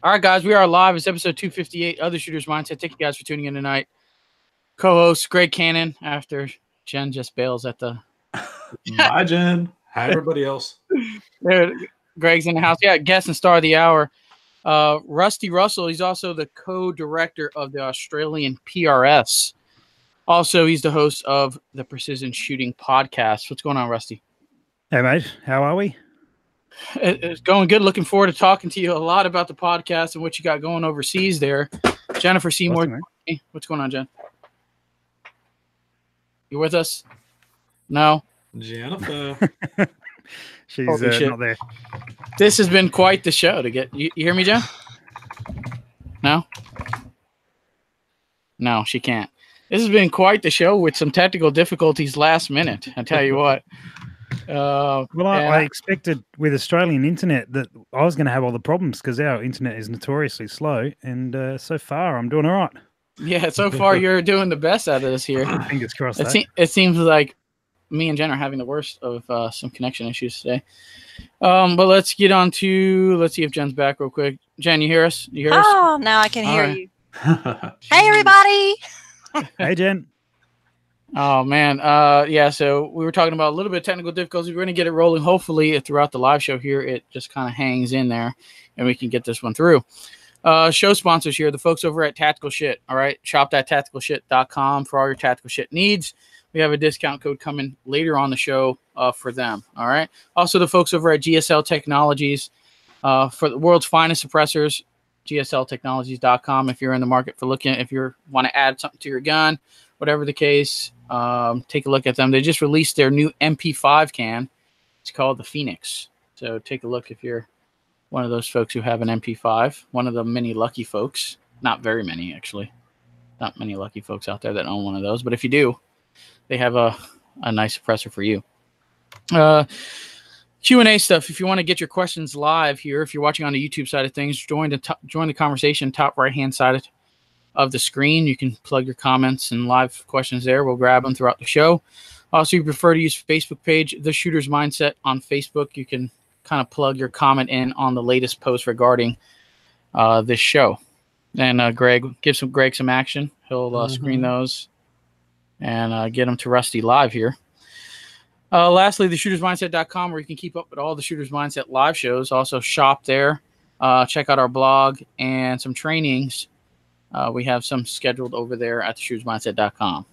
All right, guys, we are live. It's episode 258, Other Shooter's Mindset. Thank you guys for tuning in tonight. Co-host Greg Cannon, after Jen just bails at the... Bye, Jen. Hi, everybody else. Greg's in the house. Yeah, guest and star of the hour, Rusty Russell. He's also the co-director of the Australian PRS. Also, he's the host of the Precision Shooting Podcast. What's going on, Rusty? Hey, mate. How are we? It's going good. Looking forward to talking to you a lot about the podcast and what you got going overseas there. Jennifer Seymour. What's going on, Jen? You with us? No? Jennifer. She's not there. This has been quite the show to get. You hear me, Jen? No? No, she can't. This has been quite the show with some technical difficulties last minute. I tell you what. Well, I expected with Australian internet that I was going to have all the problems because our internet is notoriously slow, and so far I'm doing all right. Yeah, so far you're doing the best out of this here. Fingers crossed. It seems like me and Jen are having the worst of some connection issues today. But let's get on to, let's see if Jen's back real quick. Jen, you hear us? You hear us? Oh, now I can all hear you. Hey, everybody. Hey, Jen. Oh, man. Yeah, so we were talking about a little bit of technical difficulties. We're going to get it rolling. Hopefully, throughout the live show here, it just kind of hangs in there, and we can get this one through. Show sponsors here, the folks over at Tactical Shit. All right, shop.tacticalshit.com for all your tactical shit needs. We have a discount code coming later on the show for them. All right. Also, the folks over at GSL Technologies for the world's finest suppressors, GSLTechnologies.com. If you're in the market for looking, if you want to add something to your gun, whatever the case, take a look at them. They just released their new MP5 can. It's called the Phoenix. So take a look if you're one of those folks who have an MP5, one of the many lucky folks. Not very many, actually. Not many lucky folks out there that own one of those. But if you do, they have a nice suppressor for you. Q&A stuff. If you want to get your questions live here, if you're watching on the YouTube side of things, join the conversation top right-hand side of the screen. You can plug your comments and live questions there. We'll grab them throughout the show. Also, if you prefer to use Facebook page, The Shooter's Mindset on Facebook. You can kind of plug your comment in on the latest post regarding this show. And Greg, give Greg some action. He'll screen those and get them to Rusty live here. Lastly, theshootersmindset.com, where you can keep up with all the Shooter's Mindset live shows. Also, shop there. Check out our blog and some trainings. We have some scheduled over there at theshootersmindset.com.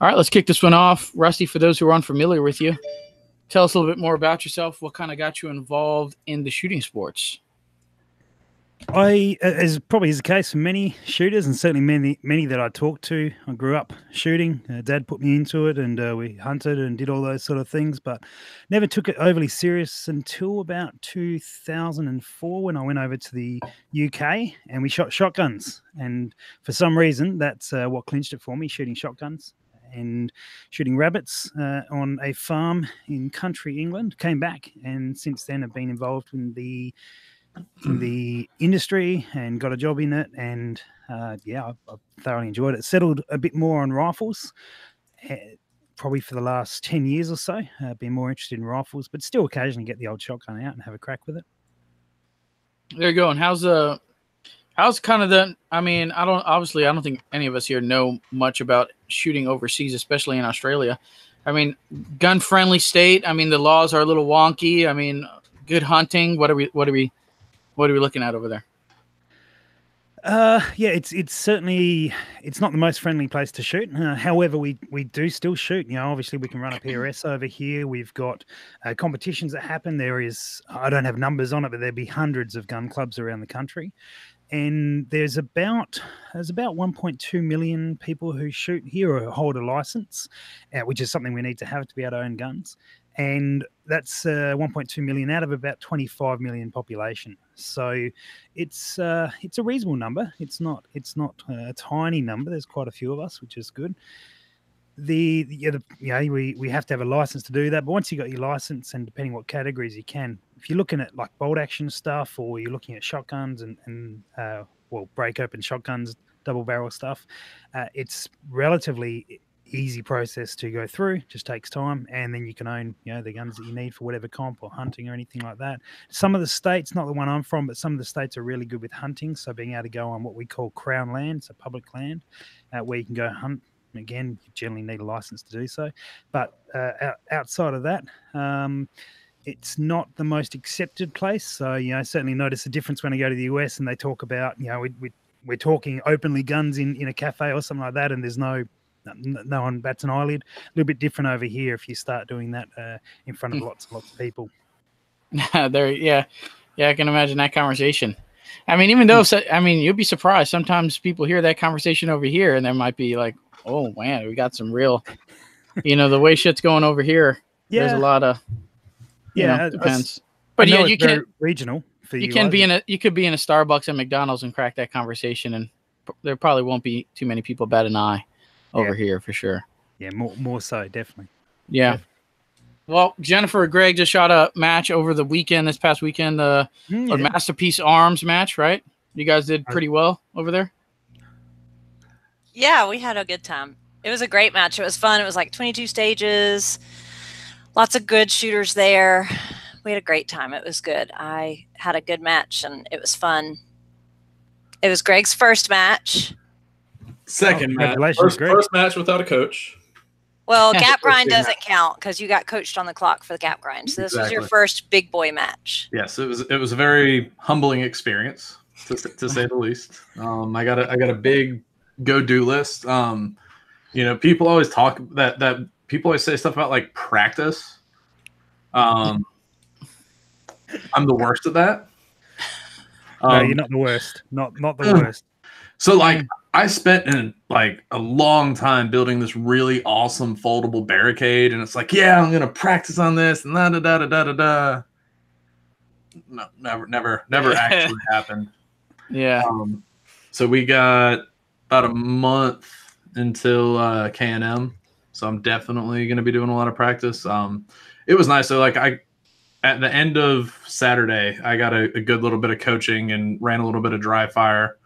All right, let's kick this one off. Rusty, for those who are unfamiliar with you, tell us a little bit more about yourself. What kind of got you involved in the shooting sports? As probably is the case for many shooters, and certainly many that I talk to, I grew up shooting. Dad put me into it, and we hunted and did all those sort of things, but never took it overly serious until about 2004 when I went over to the UK and we shot shotguns. And for some reason, that's what clinched it for me, shooting shotguns and shooting rabbits on a farm in country England. Came back, and since then I've been involved in the industry and got a job in it, and yeah, I thoroughly enjoyed it. Settled a bit more on rifles, probably for the last 10 years or so. Been more interested in rifles, but still occasionally get the old shotgun out and have a crack with it. There you go. And how's kind of the, I mean, I don't think any of us here know much about shooting overseas, especially in Australia. I mean, gun friendly state. I mean, the laws are a little wonky. I mean, good hunting. What are we looking at over there? Yeah, it's certainly, it's not the most friendly place to shoot. However, we do still shoot. You know, obviously we can run a PRS over here. We've got competitions that happen. There is, I don't have numbers on it, but there'd be hundreds of gun clubs around the country. And there's about 1.2 million people who shoot here or hold a license, which is something we need to have to be able to own guns. And that's 1.2 million out of about 25 million population. So it's a reasonable number. It's not a tiny number. There's quite a few of us, which is good. We have to have a license to do that. But once you got your license, and depending what categories you can, if you're looking at like bolt action stuff, or you're looking at shotguns and break open shotguns, double barrel stuff, it's relatively easy process to go through, just takes time, and then you can own, you know, the guns that you need for whatever comp or hunting or anything like that. Some of the states, not the one I'm from, but some of the states are really good with hunting, so being able to go on what we call crown land, so public land, where you can go hunt. Again, you generally need a license to do so, but outside of that, it's not the most accepted place. So, you know, I certainly notice a difference when I go to the US and they talk about, you know, we're talking openly guns in a cafe or something like that, and there's no one bats an eyelid. A little bit different over here if you start doing that in front of lots and lots of people. Yeah, I can imagine that conversation. I mean, even though, I mean, you'd be surprised. Sometimes people hear that conversation over here and they might be like, oh, man, we got some real, you know, the way shit's going over here. Yeah. There's a lot of, you know, depends. But yeah, you can regional. For you can be in a, you could be in a Starbucks and McDonald's and crack that conversation, and there probably won't be too many people bat an eye over here for sure. Yeah, more so, definitely. Yeah. Definitely. Well, Jennifer and Greg just shot a match over the weekend, this past weekend, the Masterpiece Arms match, right? You guys did pretty well over there. Yeah, we had a good time. It was a great match. It was fun. It was like 22 stages, lots of good shooters there. We had a great time. It was good. I had a good match, and it was fun. It was Greg's first match. Second match. First match without a coach. Well, gap grind doesn't count because you got coached on the clock for the gap grind. So this was your first big boy match. Yes, it was a very humbling experience, to say the least. I got a big go-do list. You know, people always talk that people always say stuff about like practice. I'm the worst at that. No, you're not the worst. Not the worst. So like, I spent a long time building this really awesome foldable barricade, and it's like, yeah, I'm gonna practice on this, and da da da. No, never actually happened. Yeah. So we got about a month until K&M, so I'm definitely gonna be doing a lot of practice. It was nice. So like, at the end of Saturday, I got a good little bit of coaching and ran a little bit of dry fire.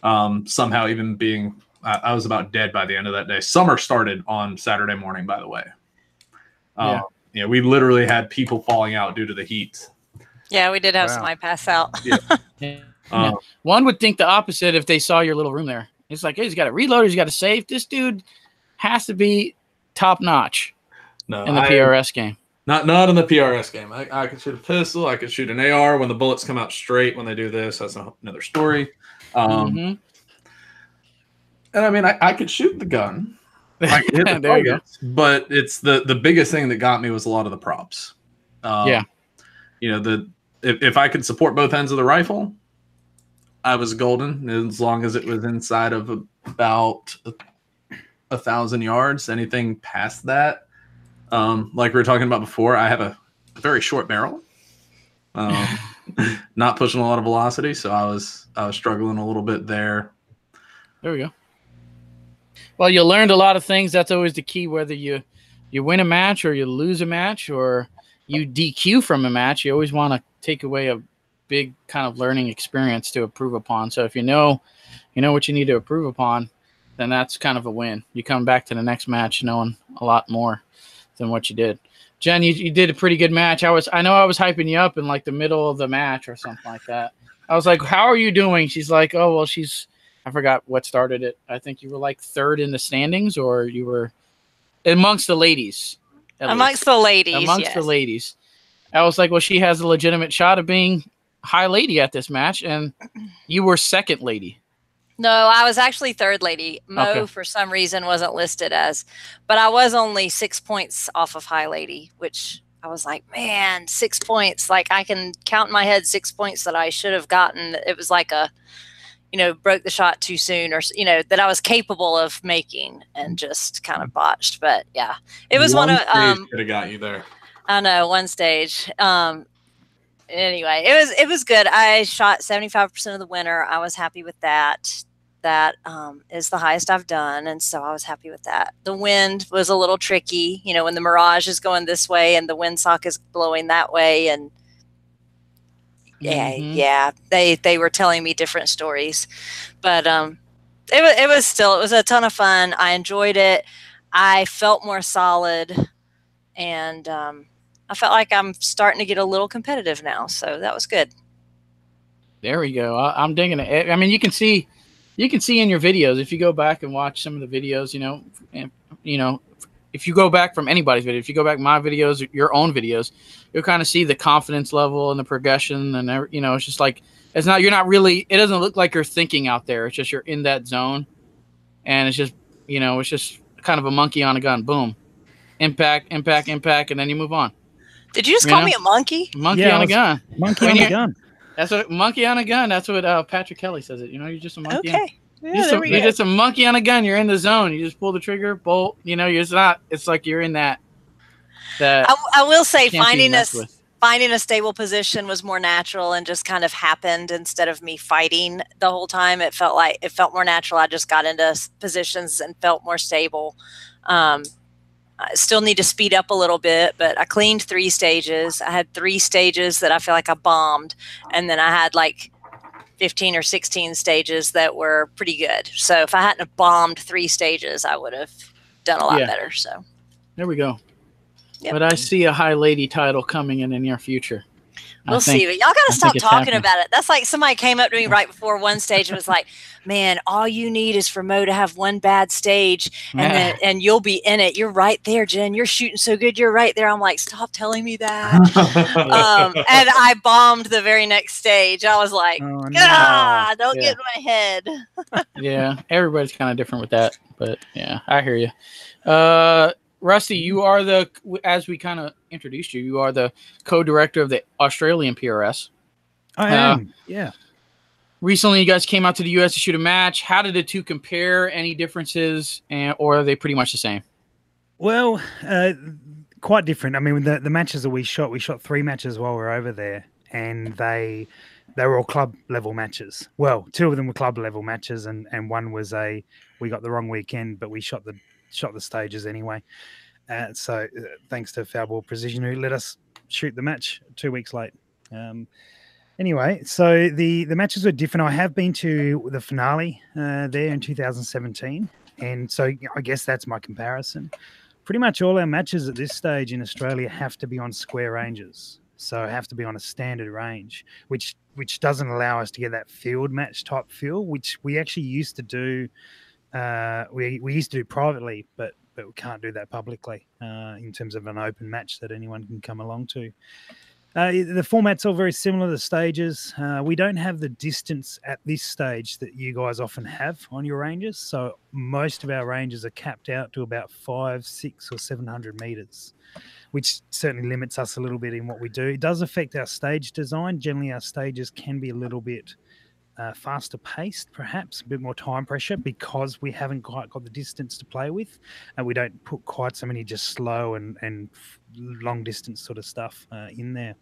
Somehow even being, I was about dead by the end of that day. Summer started on Saturday morning, by the way. You know, we literally had people falling out due to the heat. Yeah, we did have somebody pass out. Yeah. One would think the opposite if they saw your little room there. It's like, hey, he's got a reloader, he's got a safe. This dude has to be top notch in the PRS game. Not in the PRS game. I could shoot a pistol. I could shoot an AR when the bullets come out straight. When they do this, that's another story. And I mean, I could shoot the gun. I could hit the targets, but it's the biggest thing that got me was a lot of the props. You know, if I could support both ends of the rifle, I was golden, as long as it was inside of about 1,000 yards. Anything past that, like we were talking about before, I have a very short barrel. Not pushing a lot of velocity, so I was struggling a little bit there. There we go. Well, you learned a lot of things. That's always the key, whether you win a match or you lose a match or you DQ from a match. You always want to take away a big kind of learning experience to improve upon. So if you know what you need to improve upon, then that's kind of a win. You come back to the next match knowing a lot more than what you did. Jen, you did a pretty good match. I know I was hyping you up in like the middle of the match or something like that. I was like, how are you doing? She's like, oh, well, I forgot what started it. I think you were like third in the standings, or you were amongst the ladies. Amongst the ladies. I was like, well, she has a legitimate shot of being high lady at this match, and you were second lady. No, I was actually third lady. For some reason, wasn't listed as, but I was only 6 points off of high lady, which I was like, man, 6 points. Like, I can count in my head 6 points that I should have gotten. It was like a, you know, broke the shot too soon, or, you know, that I was capable of making and just kind of botched. But yeah, it was one of, could have got you there. I know, one stage. Anyway, it was good. I shot 75% of the winner. I was happy with that. That is the highest I've done, and so I was happy with that. The wind was a little tricky, you know, when the mirage is going this way and the windsock is blowing that way, and they were telling me different stories, but it was still a ton of fun. I enjoyed it. I felt more solid, and I felt like I'm starting to get a little competitive now. So that was good. There we go. I'm digging it. I mean, you can see in your videos, if you go back and watch some of the videos, if you go back from anybody's video, if you go back my videos, your own videos, you'll kind of see the confidence level and the progression, and it's just like, it doesn't look like you're thinking out there. It's just, you're in that zone, and it's just, it's just kind of a monkey on a gun. Boom. Impact. And then you move on. Did you just call me a monkey? Monkey on a gun. Monkey on a gun. That's what monkey on a gun. That's what Patrick Kelly says it. You're just a monkey. Okay. Yeah, you're just a monkey on a gun. You're in the zone. You just pull the trigger, bolt. You're just not. It's like you're in that. I will say, finding a stable position was more natural and just kind of happened instead of me fighting the whole time. It felt more natural. I just got into positions and felt more stable. I still need to speed up a little bit, but I cleaned 3 stages. I had 3 stages that I feel like I bombed, and then I had like 15 or 16 stages that were pretty good. So if I hadn't have bombed 3 stages, I would have done a lot better. So there we go. Yep. But I see a high lady title coming in the near future. We'll see. But y'all got to stop talking about it. That's like somebody came up to me right before one stage and was like, man, all you need is for Mo to have one bad stage and you'll be in it. You're right there, Jen. You're shooting so good. You're right there. I'm like, stop telling me that. And I bombed the very next stage. I was like, don't get in my head. Yeah. Everybody's kind of different with that. But yeah, I hear you. Rusty, you are as we kind of introduced you, you are the co-director of the Australian PRS. I am, yeah. Recently, you guys came out to the U.S. to shoot a match. How did the two compare? Any differences, or are they pretty much the same? Well, quite different. I mean, the matches that we shot 3 matches while we were over there, and they were all club-level matches. Well, 2 of them were club-level matches, and one was we got the wrong weekend, but we shot the stages anyway. So thanks to Foulball Precision, who let us shoot the match 2 weeks late. Anyway, so the matches were different. I have been to the finale there in 2017, and so I guess that's my comparison. Pretty much all our matches at this stage in Australia have to be on square ranges, so have to be on a standard range, which doesn't allow us to get that field match type feel, which we actually used to do. We used to do privately, but we can't do that publicly in terms of an open match that anyone can come along to. The format's all very similar, the stages. We don't have the distance at this stage that you guys often have on your ranges, so most of our ranges are capped out to about 500, 600, or 700 meters, which certainly limits us a little bit in what we do. It does affect our stage design. Generally, our stages can be a little bit faster paced, perhaps a bit more time pressure, because we haven't quite got the distance to play with, and we don't put quite so many just slow and long distance sort of stuff in there.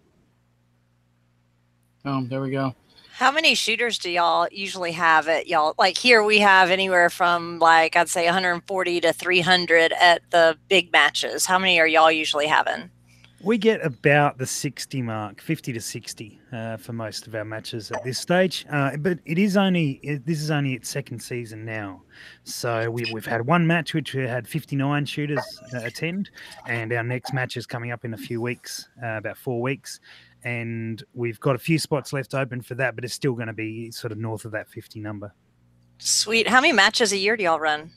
There we go. How many shooters do y'all usually have at y'all? Like here we have anywhere from like, I'd say 140 to 300 at the big matches. How many are y'all usually having? We get about the 60 mark, 50 to 60 for most of our matches at this stage. But this is only its 2nd season now. So we've had one match which we had 59 shooters attend, and our next match is coming up in a few weeks, about 4 weeks. And we've got a few spots left open for that, but it's still going to be sort of north of that 50 number. Sweet. How many matches a year do y'all run?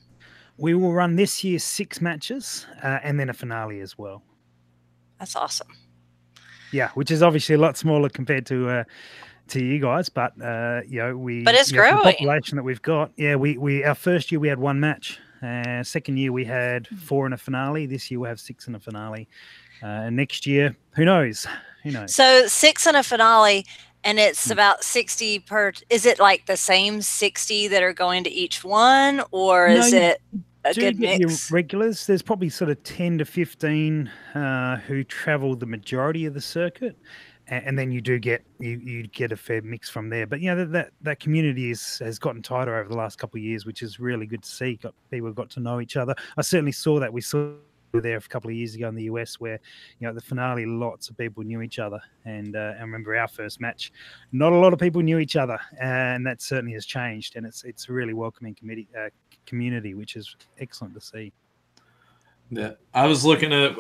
We will run this year 6 matches and then a finale as well. That's awesome. Yeah, which is obviously a lot smaller compared to you guys, but but it's growing. The population that we've got. Yeah, we our first year we had 1 match. 2nd year we had 4 in a finale. This year we'll have 6 in a finale. Next year, who knows? Who knows? So 6 in a finale, and it's about 60 per. Is it like the same 60 that are going to each one, or is it? Your regulars, there's probably sort of 10 to 15 who travel the majority of the circuit, and then you do get you get a fair mix from there. But that community has gotten tighter over the last couple of years, which is really good to see. People got to know each other. I certainly saw that. We saw there a couple of years ago in the US, where the finale, lots of people knew each other, and I remember our first match, not a lot of people knew each other, and that certainly has changed, and it's a really welcoming community, which is excellent to see. Yeah, I was looking at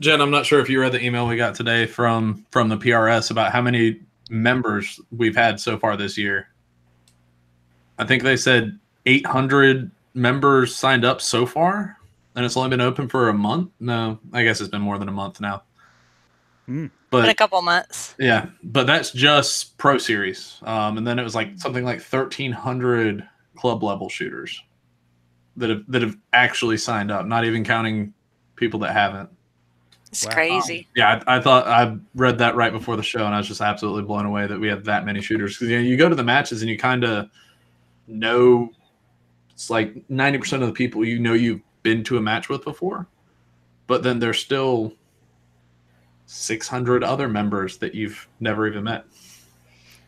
Jen, I'm not sure if you read the email we got today from the PRS about how many members we've had so far this year. I think they said 800 members signed up so far, and it's only been open for a month. No, I guess it's been more than a month now. Mm. But a couple months. Yeah, but that's just Pro Series. And then it was like something like 1,300 club level shooters that have actually signed up, not even counting people that haven't. It's crazy. Yeah, I thought I read that right before the show, and I was just absolutely blown away that we have that many shooters. Because, you know, you go to the matches and you kind of know, it's like 90% of the people you know you've been to a match with before, but then there's still 600 other members that you've never even met.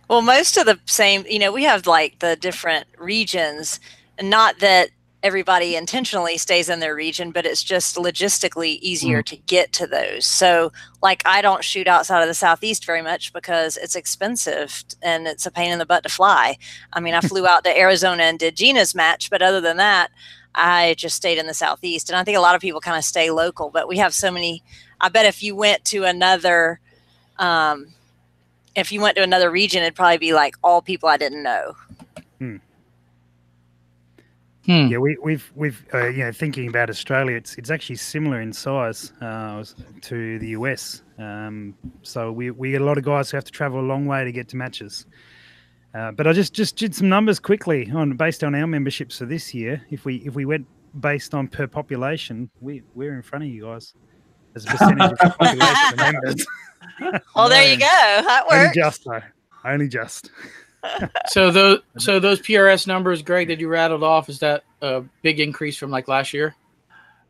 Well, most of the same, you know, we have like the different regions, and not that everybody intentionally stays in their region, but it's just logistically easier to get to those. So like, I don't shoot outside of the Southeast very much because it's expensive and it's a pain in the butt to fly. I mean, I flew out to Arizona and did Gina's match, but other than that, I just stayed in the Southeast. And I think a lot of people kind of stay local, but we have so many. I bet if you went to another, region, it'd probably be like all people I didn't know. Yeah, we've you know, thinking about Australia, it's actually similar in size to the US. So we get a lot of guys who have to travel a long way to get to matches. But I just did some numbers quickly based on our memberships for this year. If we went based on per population, we're in front of you guys as a percentage of population members. Well, there you go. That works. Only just though. Only just. So those PRS numbers, Greg, that you rattled off, is that a big increase from like last year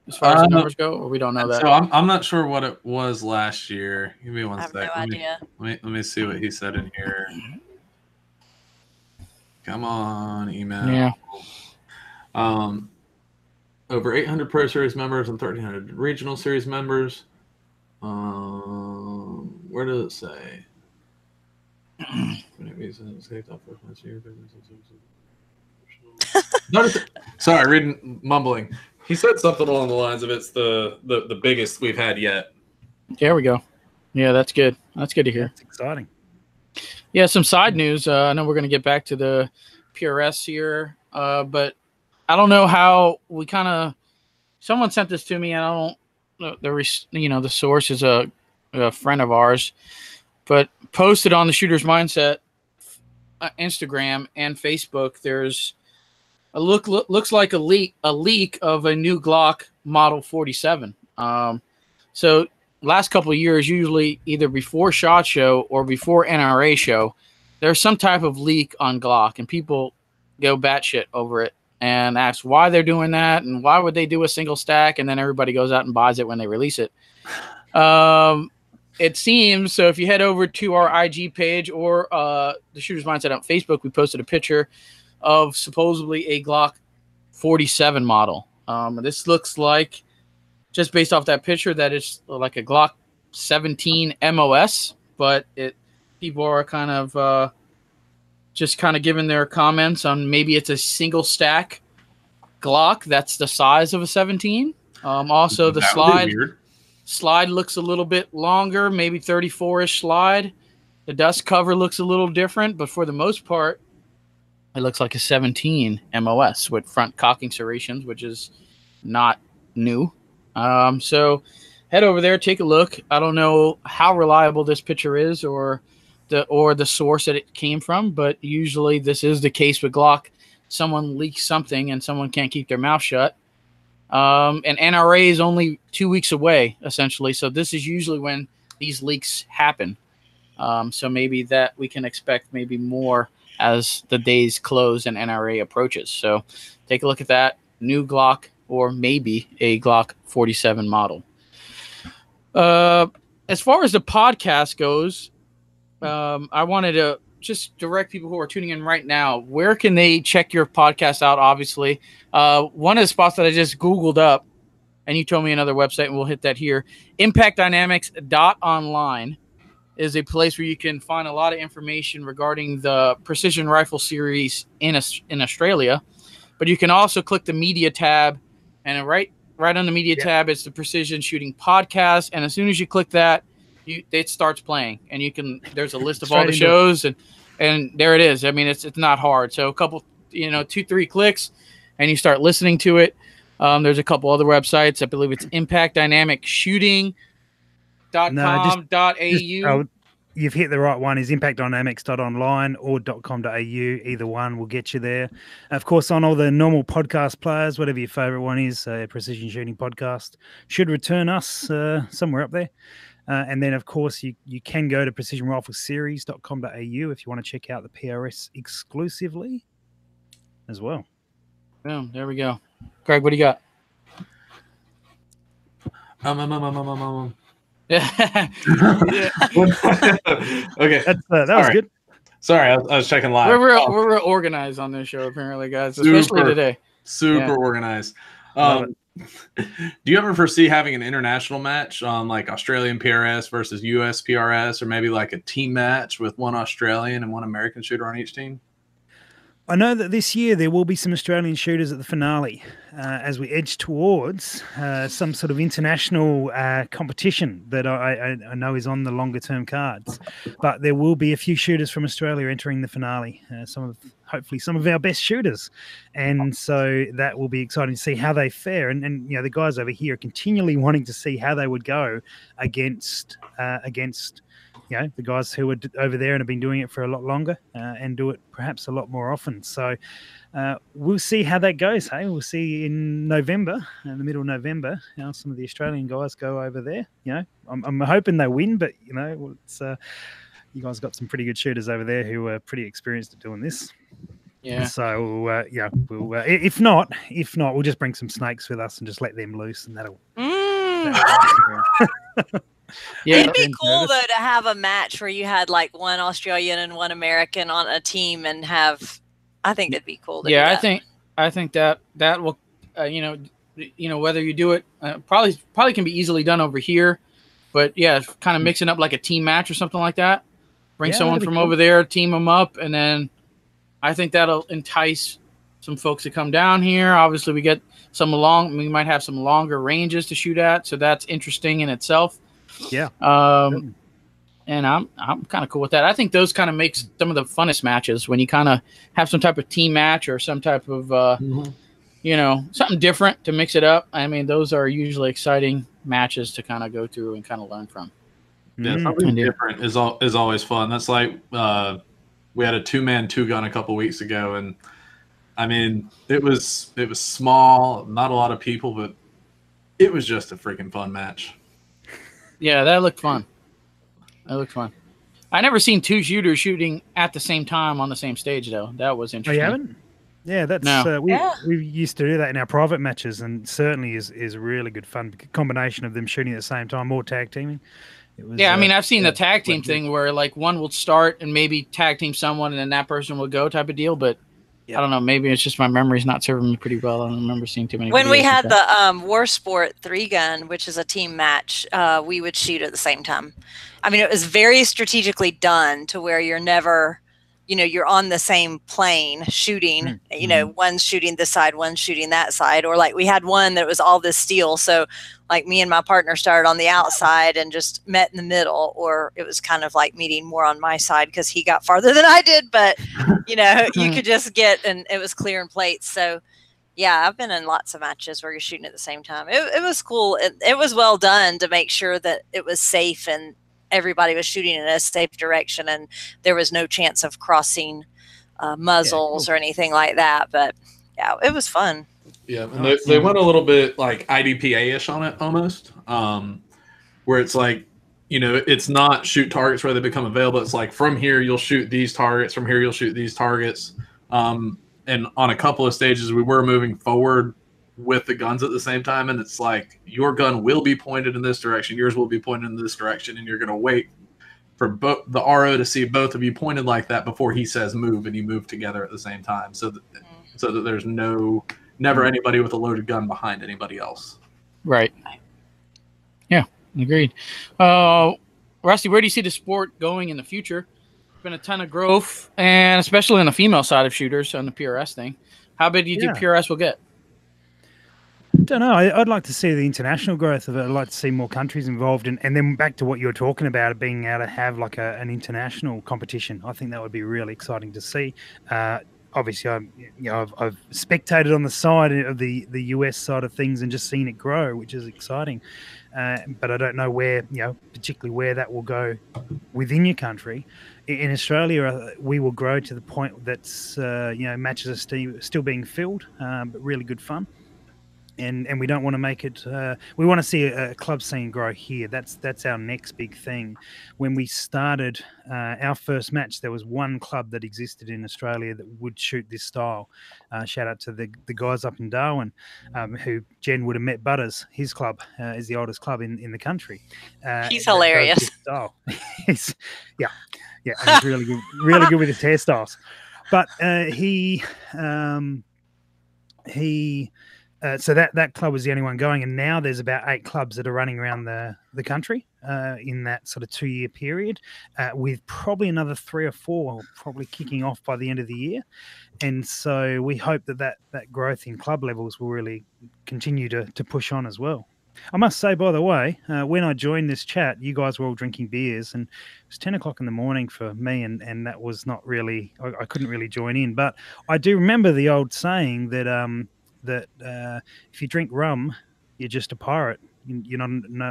as far as the numbers go, or we don't know that? So I'm not sure what it was last year. Give me one second. I have no idea. Let me see what he said in here. Come on, email. Yeah. Over 800 Pro Series members and 1,300 Regional Series members. Where does it say? Sorry, mumbling. He said something along the lines of it's the biggest we've had yet. There we go. Yeah, that's good. That's good to hear. That's exciting. Yeah, some side news. I know we're going to get back to the PRS here, but I don't know how we kind of. Someone sent this to me, and I don't. The source is a friend of ours, but posted on the Shooter's Mindset Instagram and Facebook, there's a looks like a leak of a new Glock Model 47. So last couple of years, usually either before SHOT Show or before NRA Show, there's some type of leak on Glock, and people go batshit over it and ask why they're doing that and why would they do a single stack, and then everybody goes out and buys it when they release it. It seems, so if you head over to our IG page or the Shooter's Mindset on Facebook, we posted a picture of supposedly a Glock 47 model. This looks like, just based off that picture, that it's like a Glock 17 MOS, but people are kind of giving their comments on maybe it's a single stack Glock that's the size of a 17. Also, the slide looks a little bit longer, maybe 34-ish slide. The dust cover looks a little different, but for the most part, it looks like a 17 MOS with front cocking serrations, which is not new. So head over there, take a look. I don't know how reliable this picture is or the source that it came from, but usually this is the case with Glock. Someone leaks something and someone can't keep their mouth shut. And NRA is only 2 weeks away, essentially. So this is usually when these leaks happen. So maybe that we can expect maybe more as the days close and NRA approaches. So take a look at that new Glock, or maybe a Glock 47 model. As far as the podcast goes, I wanted to just direct people who are tuning in right now, where can they check your podcast out? Obviously, one of the spots that I just Googled up, and you told me another website, and we'll hit that here. impactdynamics.online is a place where you can find a lot of information regarding the Precision Rifle Series in Australia, but you can also click the media tab, and right right on the media tab. It's the Precision Shooting Podcast, and as soon as you click that, it starts playing, and you can. There's a list of all the shows, and there it is. I mean, it's not hard. So a couple, 2-3 clicks, and you start listening to it. There's a couple other websites. I believe it's impactdynamicshooting.com.au. You've hit the right one. Is impactdynamics.online or .com.au. Either one will get you there. Of course, on all the normal podcast players, whatever your favorite one is, Precision Shooting Podcast should return us somewhere up there. And then, of course, you can go to precisionrifleseries.com.au if you want to check out the PRS exclusively as well. Boom, there we go. Greg, what do you got? Yeah. Okay. That was good. Sorry, I was checking live. We're real organized on this show, apparently, guys. Especially today. Super organized. Do you ever foresee having an international match on like Australian PRS versus US PRS, or maybe like a team match with one Australian and one American shooter on each team? I know that this year there will be some Australian shooters at the finale as we edge towards some sort of international competition that I know is on the longer-term cards. But there will be a few shooters from Australia entering the finale, hopefully some of our best shooters. And so that will be exciting to see how they fare. And the guys over here are continually wanting to see how they would go against the guys who are over there and have been doing it for a lot longer and do it perhaps a lot more often. So we'll see how that goes, hey? We'll see in November, in the middle of November, how some of the Australian guys go over there. I'm hoping they win, but, it's, you guys got some pretty good shooters over there who are pretty experienced at doing this. Yeah. So, we'll, if not, we'll just bring some snakes with us and just let them loose, and that'll Yeah, it'd be cool though to have a match where you had like one Australian and one American on a team and have. I think that'd be cool. Yeah, I think that will, whether you do it probably can be easily done over here, but yeah, kind of mixing up like a team match or something like that. Bring someone from over there, team them up, and then I think that'll entice some folks to come down here. Obviously, we get we might have some longer ranges to shoot at, so that's interesting in itself. Yeah. And I'm kind of cool with that. I think those kind of makes some of the funnest matches when you kind of have some type of team match or some type of, something different to mix it up. I mean, those are usually exciting matches to kind of go through and kind of learn from. Yeah, something different is always fun. That's like we had a 2-man 2-gun a couple weeks ago, and I mean it was small, not a lot of people, but it was just a freaking fun match. Yeah, that looked fun. I never seen two shooters shooting at the same time on the same stage, though. That was interesting. Oh, you haven't? Yeah, that's we used to do that in our private matches, and certainly is really good fun. Combination of them shooting at the same time, more tag teaming. It was, I mean, I've seen the tag team thing where like one will start and maybe tag team someone, and then that person will go type of deal, but. I don't know. Maybe it's just my memory's not serving me pretty well. I don't remember seeing too many. When we had the War Sport 3-gun, which is a team match, we would shoot at the same time. I mean, it was very strategically done to where you're never, you're on the same plane shooting, mm-hmm. One's shooting this side, one's shooting that side. Or like we had one that was all this steel. So like me and my partner started on the outside and just met in the middle, or it was kind of like meeting more on my side because he got farther than I did, but you could just get, and it was clear in plates. So yeah, I've been in lots of matches where you're shooting at the same time. It was cool. It was well done to make sure that it was safe and everybody was shooting in a safe direction, and there was no chance of crossing muzzles or anything like that. But yeah, it was fun. Yeah, and they went a little bit like IDPA-ish on it almost, where it's like, it's not shoot targets where they become available. It's like from here you'll shoot these targets, from here you'll shoot these targets. And on a couple of stages we were moving forward with the guns at the same time, and it's like your gun will be pointed in this direction, yours will be pointed in this direction, and you're going to wait for both the RO to see both of you pointed like that before he says move, and you move together at the same time, so that there's never anybody with a loaded gun behind anybody else. Right. Yeah, agreed. Rusty, where do you see the sport going in the future? There's been a ton of growth, and especially on the female side of shooters on the PRS thing. How big do you think PRS will get? don't know. I'd like to see the international growth of it. I'd like to see more countries involved. And then back to what you were talking about, being able to have like an international competition. I think that would be really exciting to see. Obviously, I've spectated on the side of the US side of things and just seen it grow, which is exciting. But I don't know where, particularly where that will go within your country. In Australia, we will grow to the point that's, matches are still being filled, but really good fun. And we don't want to make it. We want to see a club scene grow here. That's our next big thing. When we started our first match, there was one club that existed in Australia that would shoot this style. Shout out to the guys up in Darwin, who Jen would have met. Butters, his club is the oldest club in the country. He's hilarious. Yeah. And he's really good with his hairstyles. But so that club was the only one going, and now there's about 8 clubs that are running around the country in that sort of 2-year period, with probably another 3 or 4 probably kicking off by the end of the year. And so we hope that growth in club levels will really continue to push on as well. I must say, by the way, when I joined this chat, you guys were all drinking beers, and it was 10 o'clock in the morning for me, and that was not really – I couldn't really join in. But I do remember the old saying that if you drink rum, you're just a pirate. You're not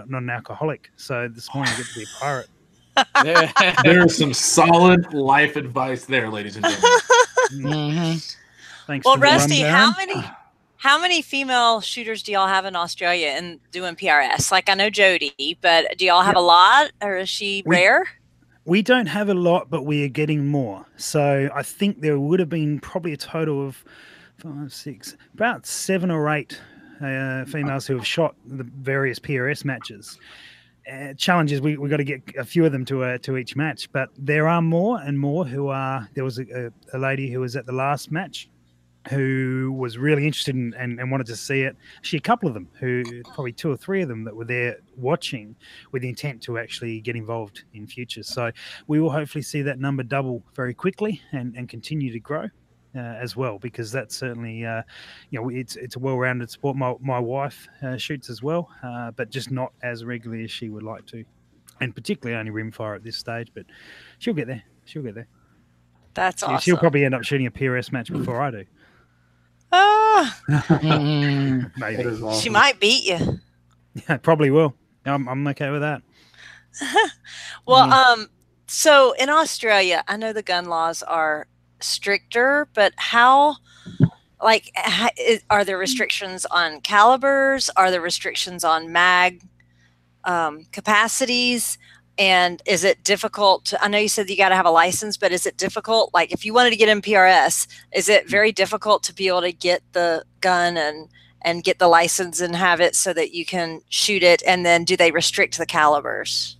an alcoholic. So this morning you get to be a pirate. There's some solid life advice there, ladies and gentlemen. Mm-hmm. Thanks. Well, Rusty, how many female shooters do y'all have in Australia and doing PRS? Like, I know Jodie, but do y'all have a lot, or is she rare? We don't have a lot, but we are getting more. So I think there would have been probably a total of 5, 6, about 7 or 8 females who have shot the various PRS matches. Challenge is we've got to get a few of them to each match, but there are more and more who are. There was a lady who was at the last match who was really interested in, and wanted to see it. Actually, a couple of them, who probably 2 or 3 of them that were there watching with the intent to actually get involved in future. So we will hopefully see that number double very quickly and continue to grow. As well, because that's certainly it's a well-rounded sport. My wife shoots as well, but just not as regularly as she would like to, and particularly only rimfire at this stage, but she'll get there. That's awesome. She'll probably end up shooting a PRS match before I do. Maybe. Awesome. She might beat you. Yeah, probably will. I'm okay with that. Well, so in Australia, I know the gun laws are stricter, but are there restrictions on calibers? Are there restrictions on mag capacities? And is it difficult to, I know you said you got to have a license, but is it difficult? Like, if you wanted to get in PRS, is it very difficult to be able to get the gun and get the license and have it so that you can shoot it? And then do they restrict the calibers?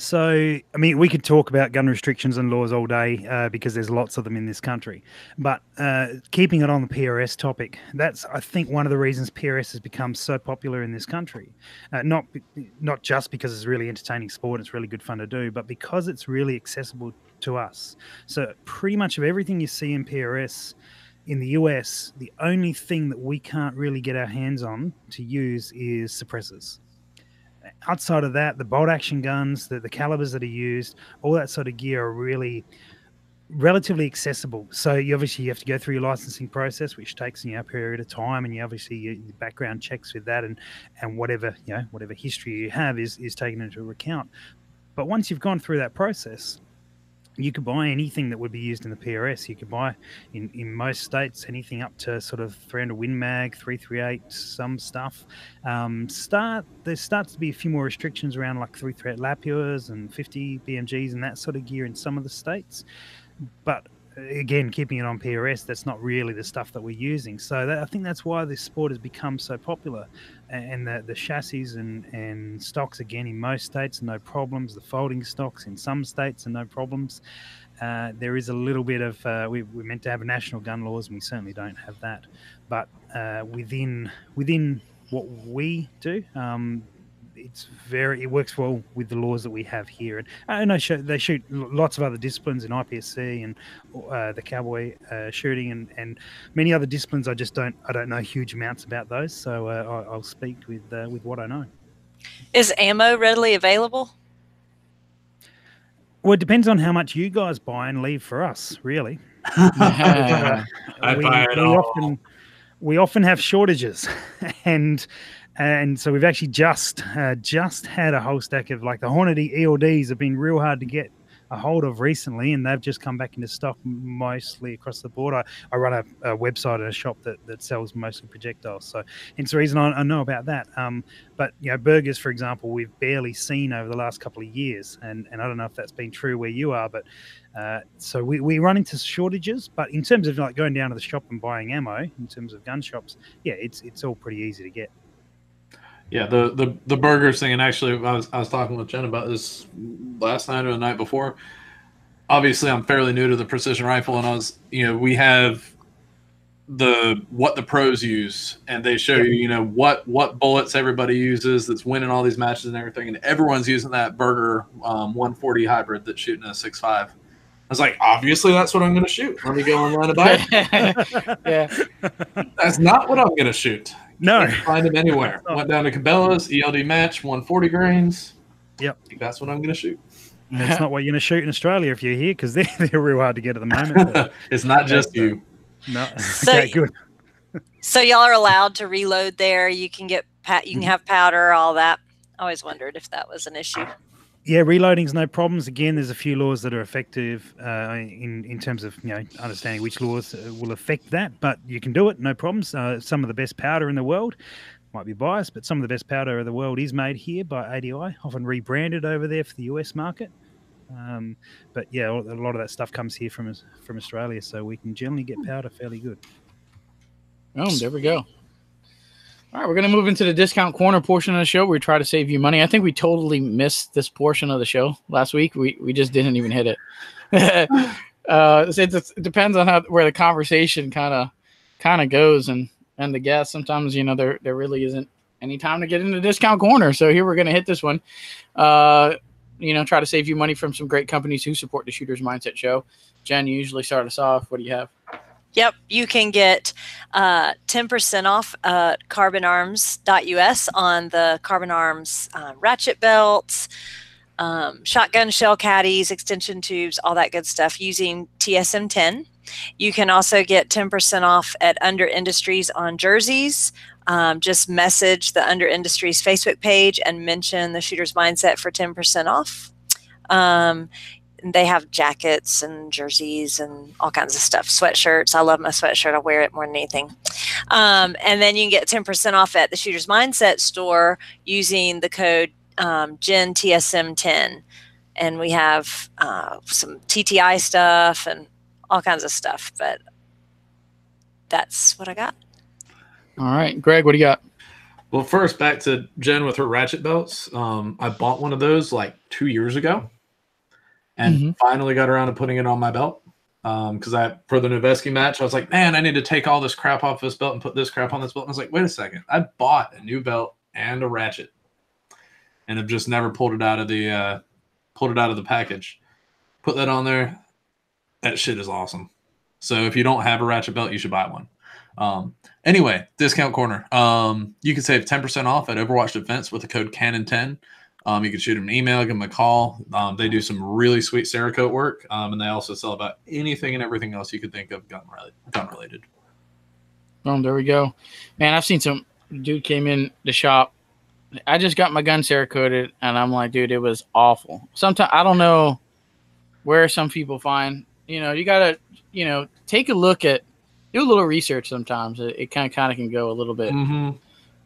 So, I mean, we could talk about gun restrictions and laws all day because there's lots of them in this country. But keeping it on the PRS topic, that's, I think, one of the reasons PRS has become so popular in this country. Not just because it's a really entertaining sport, it's really good fun to do, but because it's really accessible to us. So pretty much of everything you see in PRS in the US, the only thing that we can't really get our hands on to use is suppressors. Outside of that, the bolt action guns, the calibers that are used, all that sort of gear are really relatively accessible. So you have to go through your licensing process, which takes a period of time, and your background checks with that, and whatever history you have is taken into account. But once you've gone through that process, you could buy anything that would be used in the PRS. You could buy, in most states, anything up to sort of 300 Win Mag, 338, some stuff. There starts to be a few more restrictions around like 338 Lapiers and 50 BMGs and that sort of gear in some of the states. But again, keeping it on PRS, that's not really the stuff that we're using. So I think that's why this sport has become so popular. And the chassis and stocks, again, in most states, no problems. The folding stocks in some states are no problems. There is a little bit of we're meant to have national gun laws, and we certainly don't have that. But within what we do, it works well with the laws that we have here. And they shoot lots of other disciplines in IPSC and the cowboy shooting and many other disciplines. I don't know huge amounts about those, so I'll speak with what I know. Is ammo readily available? Well, it depends on how much you guys buy and leave for us, really. We often have shortages, and so we've actually just had a whole stack of, like, the Hornady ELDs have been real hard to get a hold of recently, and they've just come back into stock mostly across the board. I run a website and a shop that sells mostly projectiles, so it's the reason I know about that. But, you know, burgers, for example, we've barely seen over the last couple of years, and I don't know if that's been true where you are, but so we run into shortages. But in terms of, like, going down to the shop and buying ammo, in terms of gun shops, yeah, it's all pretty easy to get. Yeah, the burgers thing, and actually I was talking with Jen about this last night or the night before. Obviously, I'm fairly new to the precision rifle, and we have what the pros use, and they show you, what bullets everybody uses that's winning all these matches and everything, and everyone's using that Berger 140 hybrid that's shooting a 6.5. I was like, obviously that's what I'm going to shoot. Let me go online and buy it. Yeah, that's not what I'm going to shoot. No, can't find them anywhere. Went down to Cabela's, ELD match, 140 grains. Yep, I think that's what I'm going to shoot. That's not what you're going to shoot in Australia if you're here, because they're real hard to get at the moment. It's not just you. No. So, okay, good. So y'all are allowed to reload there. You can get you can have powder, all that. I always wondered if that was an issue. Yeah, reloading's no problems. Again, there's a few laws that are effective in terms of understanding which laws will affect that, but you can do it, no problems. Some of the best powder in the world, might be biased, but some of the best powder in the world is made here by ADI, often rebranded over there for the US market. But yeah, a lot of that stuff comes here from Australia, so we can generally get powder fairly good. Oh, there we go. All right, we're going to move into the discount corner portion of the show where we try to save you money. I think we totally missed this portion of the show last week. We just didn't even hit it. It depends on where the conversation kind of goes and the guests. Sometimes, there really isn't any time to get into discount corner. So here we're going to hit this one. Try to save you money from some great companies who support the Shooter's Mindset show. Jen, you usually start us off. What do you have? Yep, you can get 10% off carbonarms.us on the Carbon Arms ratchet belts, shotgun shell caddies, extension tubes, all that good stuff using TSM10. You can also get 10% off at Under Industries on jerseys. Just message the Under Industries Facebook page and mention the Shooter's Mindset for 10% off. They have jackets and jerseys and all kinds of stuff. Sweatshirts. I love my sweatshirt. I wear it more than anything. And then you can get 10% off at the Shooter's Mindset store using the code GENTSM10. And we have some TTI stuff and all kinds of stuff. But that's what I got. All right. Greg, what do you got? Well, first, back to Jen with her ratchet belts. I bought one of those like 2 years ago. And finally got around to putting it on my belt because for the Noveski match, I was like, man, I need to take all this crap off this belt and put this crap on this belt. And I was like, wait a second. I bought a new belt and a ratchet and I've just never pulled it out of the package. Put that on there. That shit is awesome. So if you don't have a ratchet belt, you should buy one. Anyway, discount corner. You can save 10% off at Overwatch Defense with the code CANNON10. You can shoot them an email, give them a call. They do some really sweet Cerakote work, and they also sell about anything and everything else you could think of gun-related. Boom, there we go. Man, I've seen some dude came in the shop. I just got my gun Cerakoted, and I'm like, dude, it was awful. Sometimes I don't know where some people find. You got to, take a look at, do a little research sometimes. It kind of can go a little bit. Mm-hmm.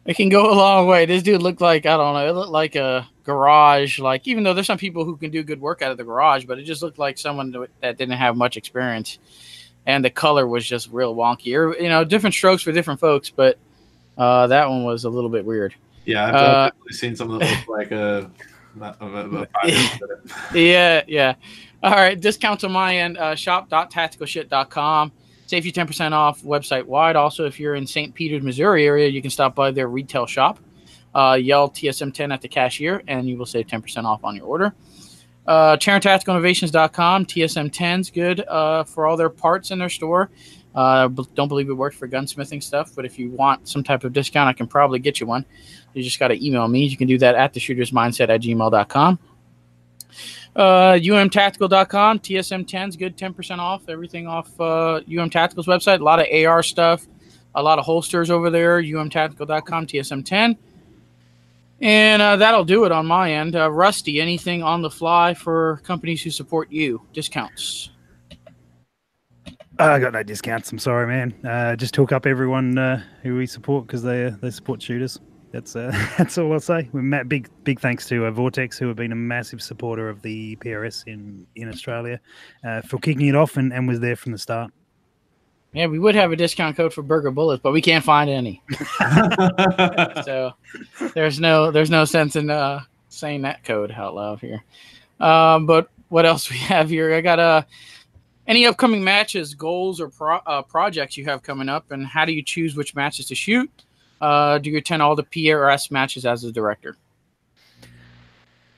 It can go a long way. This dude looked like, I don't know, it looked like a garage. Like, even though there's some people who can do good work out of the garage, but it just looked like someone that didn't have much experience. And the color was just real wonky. Or, different strokes for different folks, but that one was a little bit weird. Yeah, I've definitely seen something that looked like a Yeah. All right, discounts on my end, shop.tacticalshit.com. Save you 10% off website-wide. Also, if you're in St. Peters, Missouri area, you can stop by their retail shop. Yell TSM10 at the cashier, and you will save 10% off on your order. Chair and Tactical Innovations.com, TSM10's good for all their parts in their store. Don't believe it worked for gunsmithing stuff, but if you want some type of discount, I can probably get you one. You just got to email me. You can do that at theshootersmindset@gmail.com. UMTactical.com, TSM10's good, 10% off, everything off UM Tactical's website. A lot of AR stuff, a lot of holsters over there, UMTactical.com, TSM10. And that'll do it on my end. Rusty, anything on the fly for companies who support you? Discounts? I got no discounts. I'm sorry, man. Just hook up everyone who we support because they support shooters. That's all I'll say. Big thanks to Vortex, who have been a massive supporter of the PRS in Australia, for kicking it off and was there from the start. Yeah, we would have a discount code for Berger Bullets, but we can't find any. So there's no sense in saying that code out loud here. But what else we have here? I got any upcoming matches, goals, or projects you have coming up, and how do you choose which matches to shoot? Do you attend all the PRS matches as a director?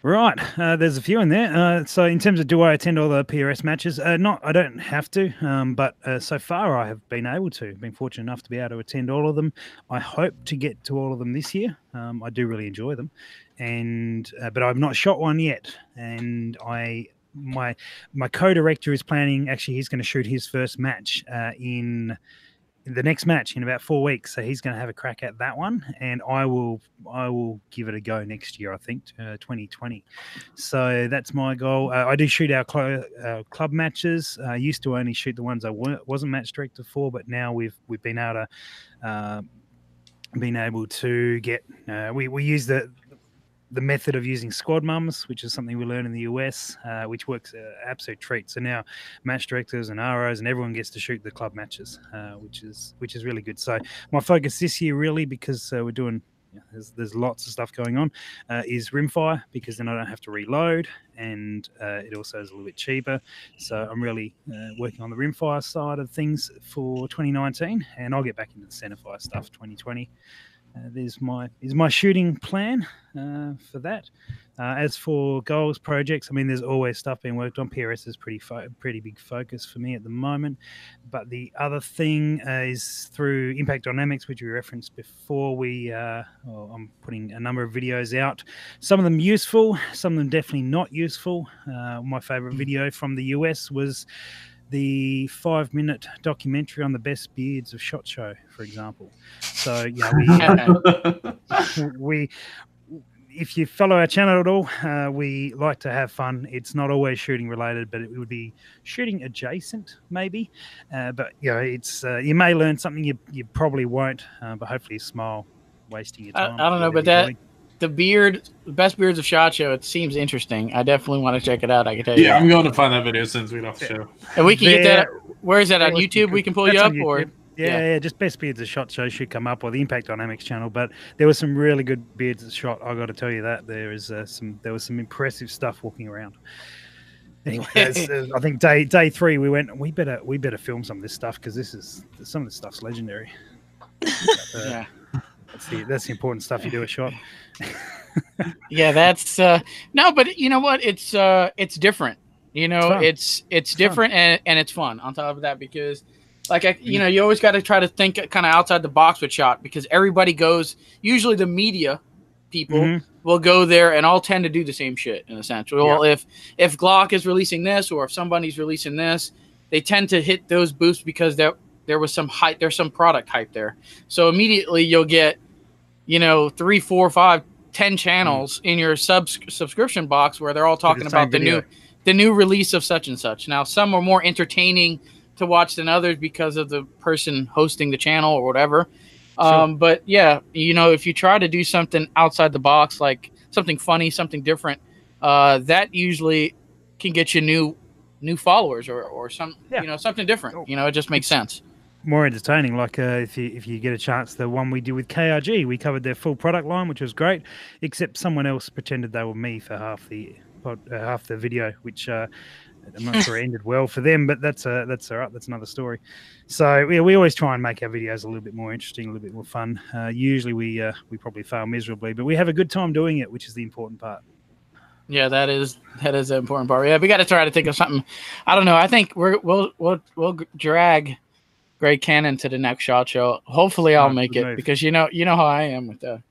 Right. There's a few in there. So in terms of do I attend all the PRS matches? I don't have to, but so far I have been able to. Been fortunate enough to be able to attend all of them. I hope to get to all of them this year. I do really enjoy them, but I've not shot one yet, and my co-director is planning. Actually, he's going to shoot his first match in the next match in about 4 weeks, so he's going to have a crack at that one, and I will give it a go next year, I think, 2020. So that's my goal. I do shoot our club matches. I used to only shoot the ones I wasn't match director for, but now we've been able to get we use the method of using squad mums, which is something we learn in the US, which works absolute treat. So now match directors and ROs and everyone gets to shoot the club matches, which is really good. So my focus this year, really, because we're doing, there's lots of stuff going on, is rimfire, because then I don't have to reload, and it also is a little bit cheaper. So I'm really working on the rimfire side of things for 2019, and I'll get back into the centerfire stuff 2020. There's my shooting plan for that. As for goals, projects, I mean, there's always stuff being worked on. PRS is pretty big focus for me at the moment. But the other thing is through Impact Dynamics, which we referenced before. I'm putting a number of videos out. Some of them useful, some of them definitely not useful. My favorite video from the US was the 5-minute documentary on the best beards of SHOT Show, for example. So we if you follow our channel at all, we like to have fun. It's not always shooting related, but it would be shooting adjacent, maybe. But it's you may learn something you probably won't, but hopefully you smile wasting your time. I don't know, but that the best beards of SHOT Show, it seems interesting. I definitely want to check it out, I can tell you. Yeah, I'm going to find that video since we're off the show. And we can get that. Where is that, on YouTube? We can pull you up? Or yeah, just best beards of SHOT Show should come up, or the Impact Dynamics channel. But there were some really good beards of SHOT. I got to tell you that. There was some impressive stuff walking around. Anyway, I think day three we went, we better film some of this stuff, because some of this stuff's legendary. Yeah. That's the important stuff you do a shot. Yeah, that's no, but you know what? It's different. You know, it's different, and it's fun on top of that, because you always got to try to think kind of outside the box with shot, because everybody goes. Usually, the media people will go there and all tend to do the same shit in a sense. Well, if Glock is releasing this, or if somebody's releasing this, they tend to hit those booths because there was some hype. There's some product hype there, so immediately you'll get, 3, 4, 5, 10 channels in your subscription box where they're all talking about the new release of such and such. Now, some are more entertaining to watch than others because of the person hosting the channel or whatever. Sure. But yeah, if you try to do something outside the box, like something funny, something different, that usually can get you new followers or some, something different. Cool. It just makes sense. More entertaining. Like if you get a chance, the one we did with KRG, we covered their full product line, which was great, except someone else pretended they were me for half the video, which I'm not sure it ended well for them, but that's all right. That's another story. So yeah, we always try and make our videos a little bit more interesting, a little bit more fun. Usually we probably fail miserably, but we have a good time doing it, which is the important part. Yeah, that is the important part. Yeah, we got to try to think of something. I don't know. I think we'll drag Greg Cannon to the next SHOT Show. Hopefully, I'll make it, because you know how I am with the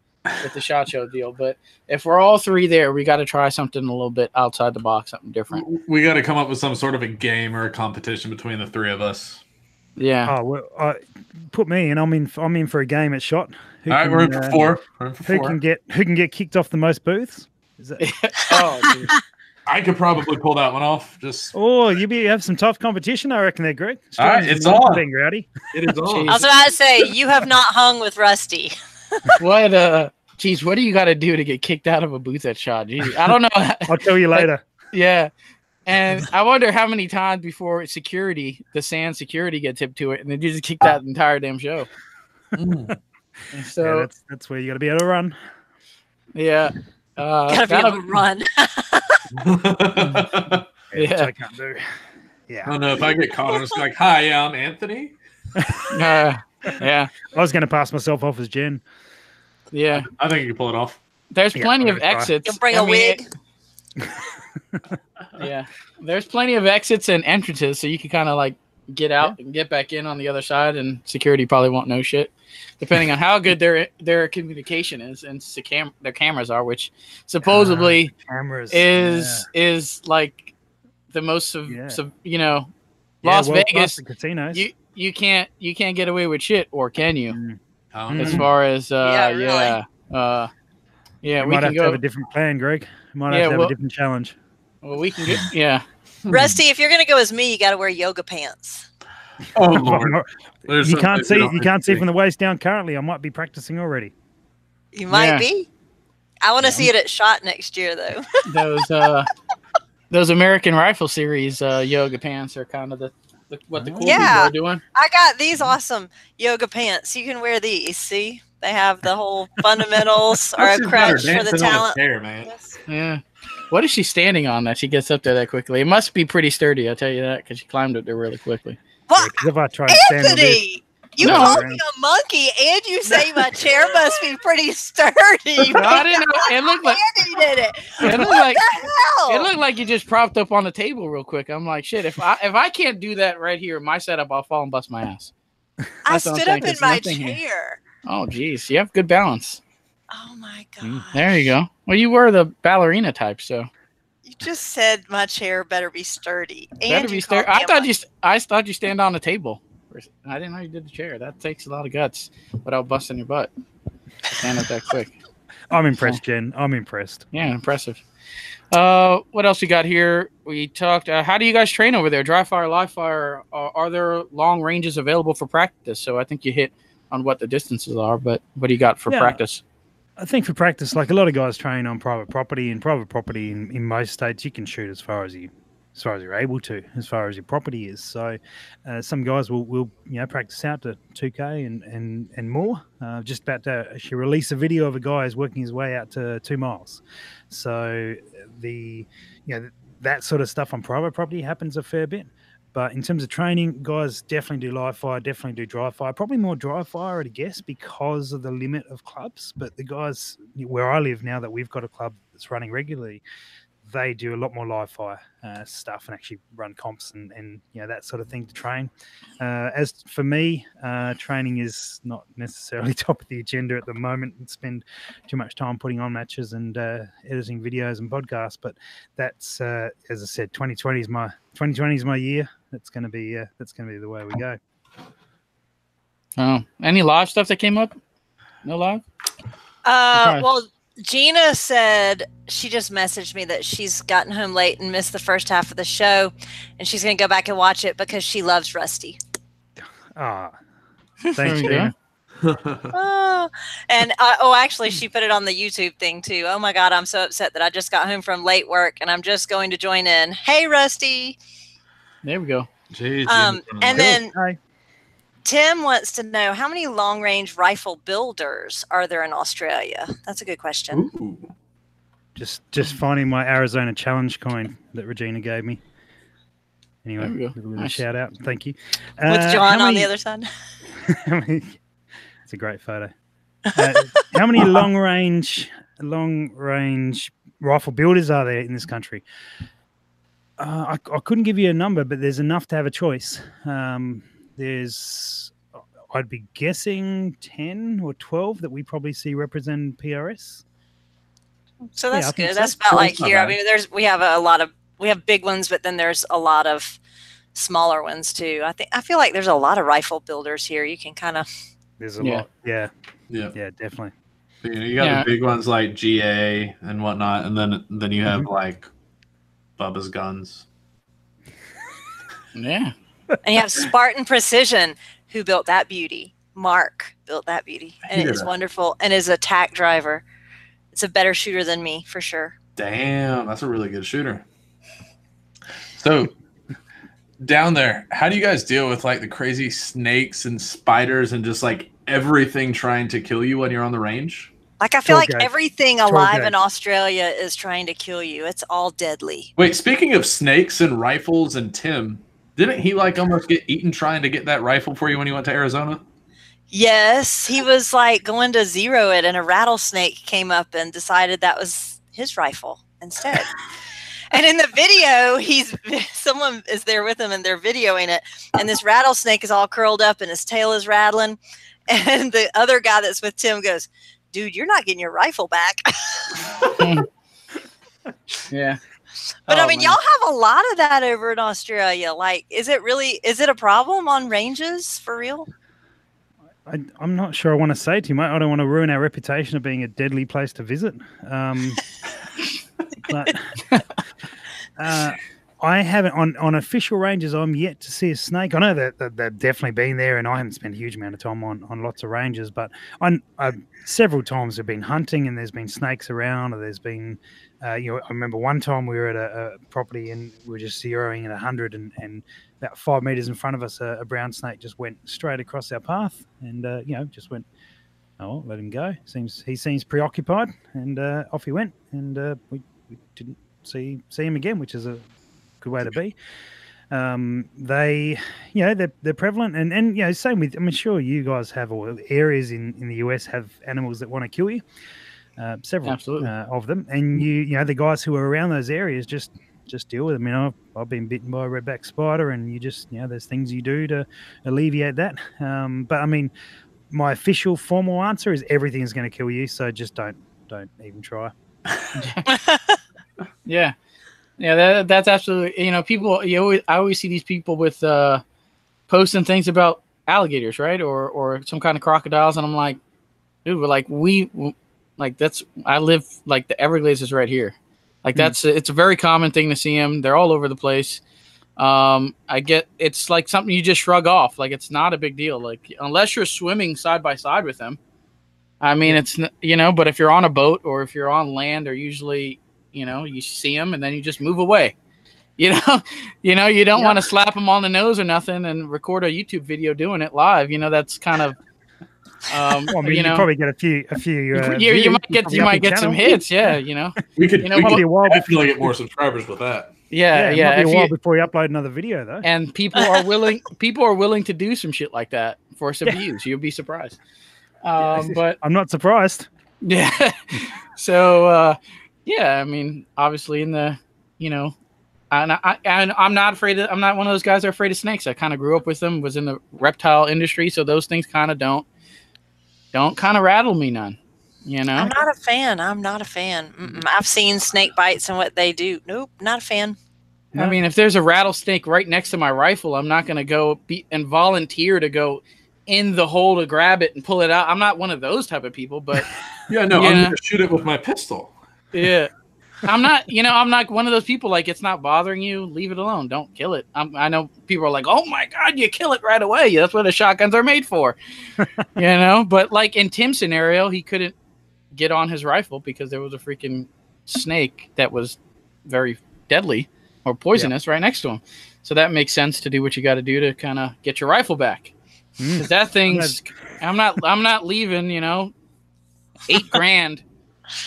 SHOT Show deal. But if we're all three there, we got to try something a little bit outside the box, something different. We got to come up with some sort of a game or a competition between the three of us. Yeah. Oh well, put me in. I'm in for a game at SHOT. All right, we're in for four. Who can get kicked off the most booths? Is that... Oh, I could probably pull that one off. You have some tough competition, I reckon, there, Greg. All right, it's on. Rowdy. It is on. I was about to say, you have not hung with Rusty. What do you got to do to get kicked out of a booth at SHOT? Jeez, I don't know. I'll tell you later. Yeah, and I wonder how many times before the security gets tipped to it, and they just kicked out the entire damn show. So yeah, that's where you got to be able to run. Yeah. Gotta be able to run. Yeah. I can't do. Yeah. I don't know if I get caught. I'm just like, hi, I'm Anthony. Yeah. I was gonna pass myself off as Jen. Yeah. I think you can pull it off. There's plenty of exits. You can bring a wig. Yeah. There's plenty of exits and entrances, so you can kind of like get out and get back in on the other side, and security probably won't know shit, depending on how good their communication is and their cameras are, which supposedly is like the most Las Vegas casinos. You can't get away with shit, or can you? As far as we might have to have a different plan, Greg. We might have to have a different challenge. Well, we can get Rusty, if you're gonna go as me, you got to wear yoga pants. Oh Lord. You can't see from the waist down currently. I might be practicing already. You might be. I want to see it at SHOT next year, though. Those American Rifle Series yoga pants are kind of what the cool people are doing. I got these awesome yoga pants. You can wear these. See, they have the whole fundamentals are a crutch for the talent. Chair, man. Yes. Yeah. What is she standing on that she gets up there that quickly? It must be pretty sturdy, I'll tell you that, because she climbed up there really quickly. Well, Anthony, you called me a monkey, and you say my chair must be pretty sturdy. I didn't know. It looked like Andy did it. It looked like you just propped up on the table real quick. I'm like, shit, if I can't do that right here in my setup, I'll fall and bust my ass. I stood up in my chair. Oh, geez. You have good balance. Oh, my God. There you go. Well, you were the ballerina type, so. You just said my chair better be sturdy. I thought you stand on the table. I didn't know you did the chair. That takes a lot of guts without busting your butt. Stand up that quick. I'm impressed, Jen. I'm impressed. Yeah, impressive. What else we got here? We talked. How do you guys train over there? Dry fire, live fire. Are there long ranges available for practice? So I think you hit on what the distances are, but what do you got for practice? I think for practice, like a lot of guys train on private property, and private property in most states, you can shoot as far as you're able to, as far as your property is. So some guys will practice out to 2K and more. Just about to actually release a video of a guy who's working his way out to 2 miles. So that sort of stuff on private property happens a fair bit. But in terms of training, guys definitely do live fire, definitely do dry fire. Probably more dry fire, I'd guess, because of the limit of clubs. But the guys where I live now, that we've got a club that's running regularly, they do a lot more live fire stuff and actually run comps and that sort of thing to train. As for me, training is not necessarily top of the agenda at the moment. I spend too much time putting on matches and editing videos and podcasts. But that's, as I said, 2020 is my year. That's going to be the way we go. Oh, any live stuff that came up? No live? Well, Gina said she just messaged me that she's gotten home late and missed the first half of the show, and she's going to go back and watch it because she loves Rusty. Ah, thanks, Gina. Actually, she put it on the YouTube thing too. Oh my God, I'm so upset that I just got home from late work and I'm just going to join in. Hey, Rusty. There we go. Jeez, and then Tim wants to know, how many long-range rifle builders are there in Australia? That's a good question. Ooh. Just finding my Arizona Challenge coin that Regina gave me. Anyway, a little bit of a shout out. Thank you. With John on the other side. It's a great photo. How many long range rifle builders are there in this country? I couldn't give you a number, but there's enough to have a choice. There's, I'd be guessing 10 or 12 that we probably see represent PRS. So that's good. That's about like here. I mean, we have big ones, but then there's a lot of smaller ones too. I feel like there's a lot of rifle builders here. You can kind of. There's a lot. Yeah. Yeah. Yeah, definitely. So, you got the big ones like GA and whatnot, and then you have like Bubba's Guns. Yeah. And you have Spartan Precision, who built that beauty. Mark built that beauty, and it is wonderful, and is a tack driver. It's a better shooter than me, for sure. Damn, that's a really good shooter. So, down there, how do you guys deal with like the crazy snakes and spiders and just like everything trying to kill you when you're on the range? Like, I feel like everything alive in Australia is trying to kill you. It's all deadly. Wait, speaking of snakes and rifles and Tim, didn't he like almost get eaten trying to get that rifle for you when he went to Arizona? Yes, he was like going to zero it, and a rattlesnake came up and decided that was his rifle instead. And in the video, someone is there with him, and they're videoing it. And this rattlesnake is all curled up, and his tail is rattling. And the other guy that's with Tim goes, "Dude, you're not getting your rifle back." Yeah. But I mean, y'all have a lot of that over in Australia. Like, is it a problem on ranges for real? I'm not sure I want to say too much. I don't want to ruin our reputation of being a deadly place to visit. But I haven't on official ranges. I'm yet to see a snake. I know that they've definitely been there, and I haven't spent a huge amount of time on lots of ranges. But several times I've been hunting, and there's been snakes around, or there's been I remember one time we were at a property, and we were just zeroing at 100, and about 5 meters in front of us, a brown snake just went straight across our path, and just went. Oh, let him go. He seems preoccupied, and off he went, and we didn't see him again, which is a good way to be. They're prevalent, and same with. I'm sure you guys have, or areas in the US have animals that want to kill you. Several of them, and you know the guys who are around those areas just deal with them. You know, I've been bitten by a redback spider, and you just there's things you do to alleviate that. But I mean, my official formal answer is everything is going to kill you, so just don't even try. Yeah, that's absolutely. You know, people. I always see these people with posts and things about alligators, right, or some kind of crocodiles, and I'm like, dude, we're like I live like the Everglades is right here. Like it's a very common thing to see them. They're all over the place. I get it's like something you just shrug off. Like it's not a big deal. Like unless you're swimming side by side with them. I mean, it's, but if you're on a boat or if you're on land, they're usually, you see them and then you just move away. You don't want to slap them on the nose or nothing and record a YouTube video doing it live. That's kind of. You probably get a few. You might get some hits, We could be a while before you get more subscribers with that. Yeah. It might be a while before you upload another video, though. And people are willing to do some shit like that for some views. You'll be surprised. But I'm not surprised. Yeah. So, I mean, obviously, in the I'm not afraid of, I'm not one of those guys that are afraid of snakes. I kind of grew up with them. Was in the reptile industry, so those things kind of don't kind of rattle me none, I'm not a fan. I've seen snake bites and what they do. Nope, not a fan. I mean, if there's a rattlesnake right next to my rifle, I'm not going to go and volunteer to go in the hole to grab it and pull it out. I'm not one of those type of people, but I'm going to shoot it with my pistol. Yeah. I'm not one of those people. Like, it's not bothering you. Leave it alone. Don't kill it. I know people are like, oh my God, you kill it right away. That's what the shotguns are made for, But like in Tim's scenario, he couldn't get on his rifle because there was a freaking snake that was very deadly or poisonous right next to him. So that makes sense to do what you got to do to kind of get your rifle back. Because that thing's, I'm not leaving, $8,000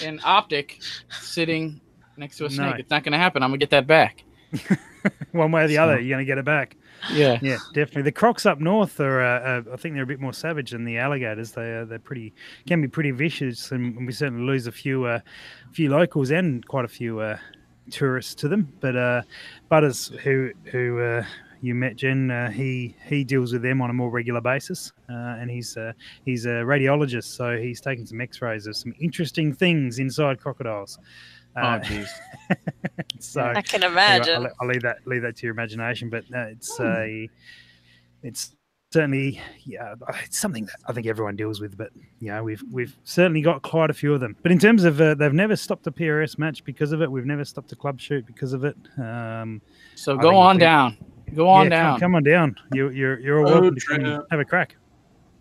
in optic sitting next to a snake. It's not going to happen. I'm going to get that back. One way or the other, you're going to get it back. Yeah, yeah, definitely. The crocs up north are, I think, they're a bit more savage than the alligators. They're can be pretty vicious, and we certainly lose a few locals and quite a few tourists to them. But Butters, who you met, Jen, he deals with them on a more regular basis, and he's a radiologist, so he's taken some X-rays of some interesting things inside crocodiles. Oh, so I can imagine. Anyway, I'll leave that to your imagination, but it's certainly it's something that I think everyone deals with. But we've certainly got quite a few of them. But in terms of they've never stopped a PRS match because of it. We've never stopped a club shoot because of it. So go on down. Come on down. You're all welcome to come have a crack.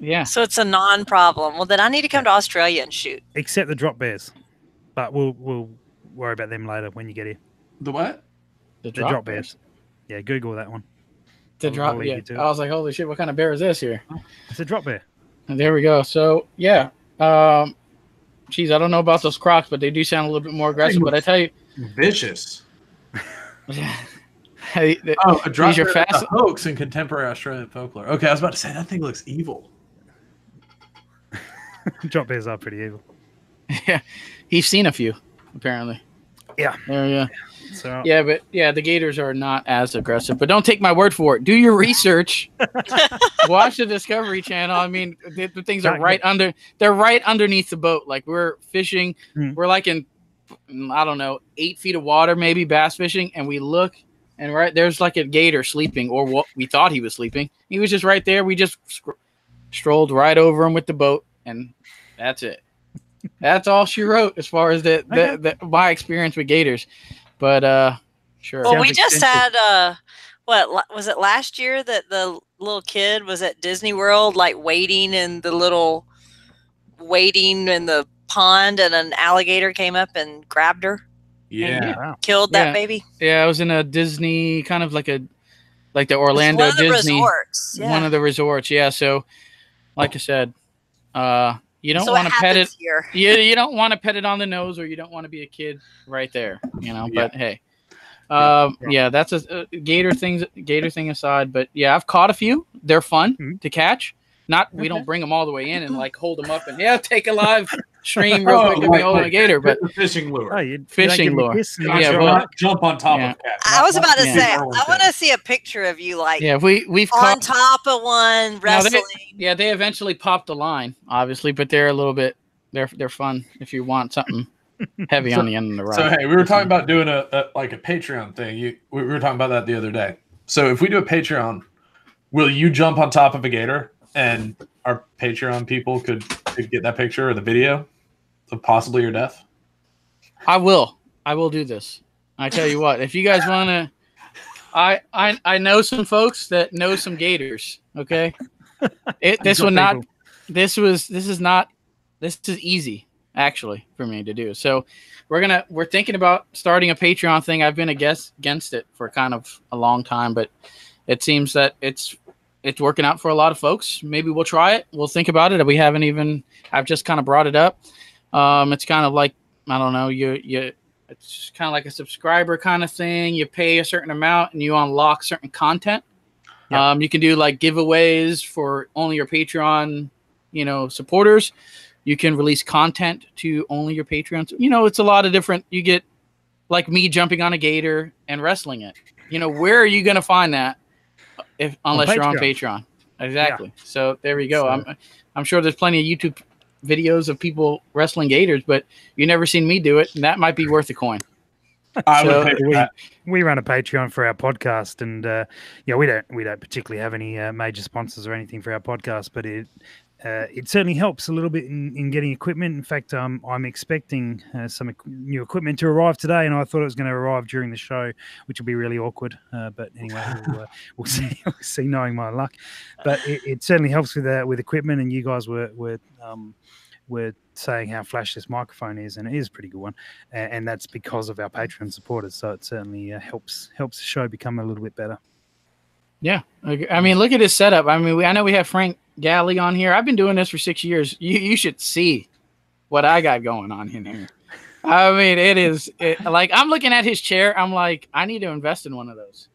Yeah. So it's a non-problem. Well, then I need to come to Australia and shoot. Except the drop bears, but we'll worry about them later when you get here. The what? The drop bears. Yeah, Google that one. The drop bear. Yeah. I was like, holy shit, what kind of bear is this here? It's a drop bear. And there we go. So, yeah. Geez, I don't know about those crocs, but they do sound a little bit more aggressive. But I tell you. Vicious. A drop bear is a hoax in contemporary Australian folklore. Okay, I was about to say, that thing looks evil. Drop bears are pretty evil. Yeah. He's seen a few, apparently. Yeah. There you go. So. Yeah, but yeah, the gators are not as aggressive. But don't take my word for it. Do your research. Watch the Discovery Channel. I mean, the things are they're right underneath the boat. Like, we're fishing. We're like in, I don't know, 8 feet of water, maybe bass fishing. And we look, and right there's like a gator sleeping, or what we thought he was sleeping. He was just right there. We just strolled right over him with the boat, and that's it. That's all she wrote as far as my experience with gators, but sure. Well, we just had what was it last year that the little kid was at Disney World, like waiting in the pond, and an alligator came up and grabbed her. Yeah, killed that baby. Yeah, I was in a Disney kind of like the Orlando one of the Disney resorts. Yeah. One of the resorts. Yeah, so like I said, you don't want to pet it. You don't want to pet it on the nose, or you don't want to be a kid right there, you know. But hey, that's a gator thing aside. But yeah, I've caught a few. They're fun to catch. Not we don't bring them all the way in and like hold them up and take a live stream real quick to be holding a gator. But fishing lure, jump on top of that. I was about to say, I want to see a picture of you like we've on top of one wrestling. They eventually popped the line, obviously, but they're a little bit they're fun if you want something heavy on the end of the rod. So hey, we were talking about doing a Patreon thing. We were talking about that the other day. So if we do a Patreon, will you jump on top of a gator? And our Patreon people could get that picture or the video of possibly your death. I will do this. I tell you what, if you guys want to, I know some folks that know some gators. Okay, this is easy actually for me to do. So we're thinking about starting a Patreon thing. I've been against it for kind of a long time, but it seems that it's working out for a lot of folks. Maybe we'll try it. We'll think about it. We haven't even. I've just kind of brought it up. It's kind of like, I don't know. It's kind of like a subscriber kind of thing. You pay a certain amount and you unlock certain content. Yep. You can do like giveaways for only your Patreon, supporters. You can release content to only your Patreons. It's a lot of different. You get like me jumping on a gator and wrestling it. Where are you going to find that? Unless you're on Patreon. Exactly. Yeah. So there we go. So, I'm sure there's plenty of YouTube videos of people wrestling gators, but you never seen me do it, and that might be worth a coin. We run a Patreon for our podcast, and we don't particularly have any major sponsors or anything for our podcast, but it certainly helps a little bit in getting equipment. In fact, I'm expecting some new equipment to arrive today, and I thought it was going to arrive during the show, which will be really awkward. But anyway, we'll see. We'll see, knowing my luck. But it certainly helps with equipment, and you guys were saying how flash this microphone is, and it is a pretty good one, and that's because of our Patreon supporters. So it certainly helps the show become a little bit better. Yeah, I mean, look at his setup. I mean, I know we have Frank Galley on here. I've been doing this for 6 years. You should see what I got going on in here. I mean, I'm looking at his chair. I'm like, I need to invest in one of those.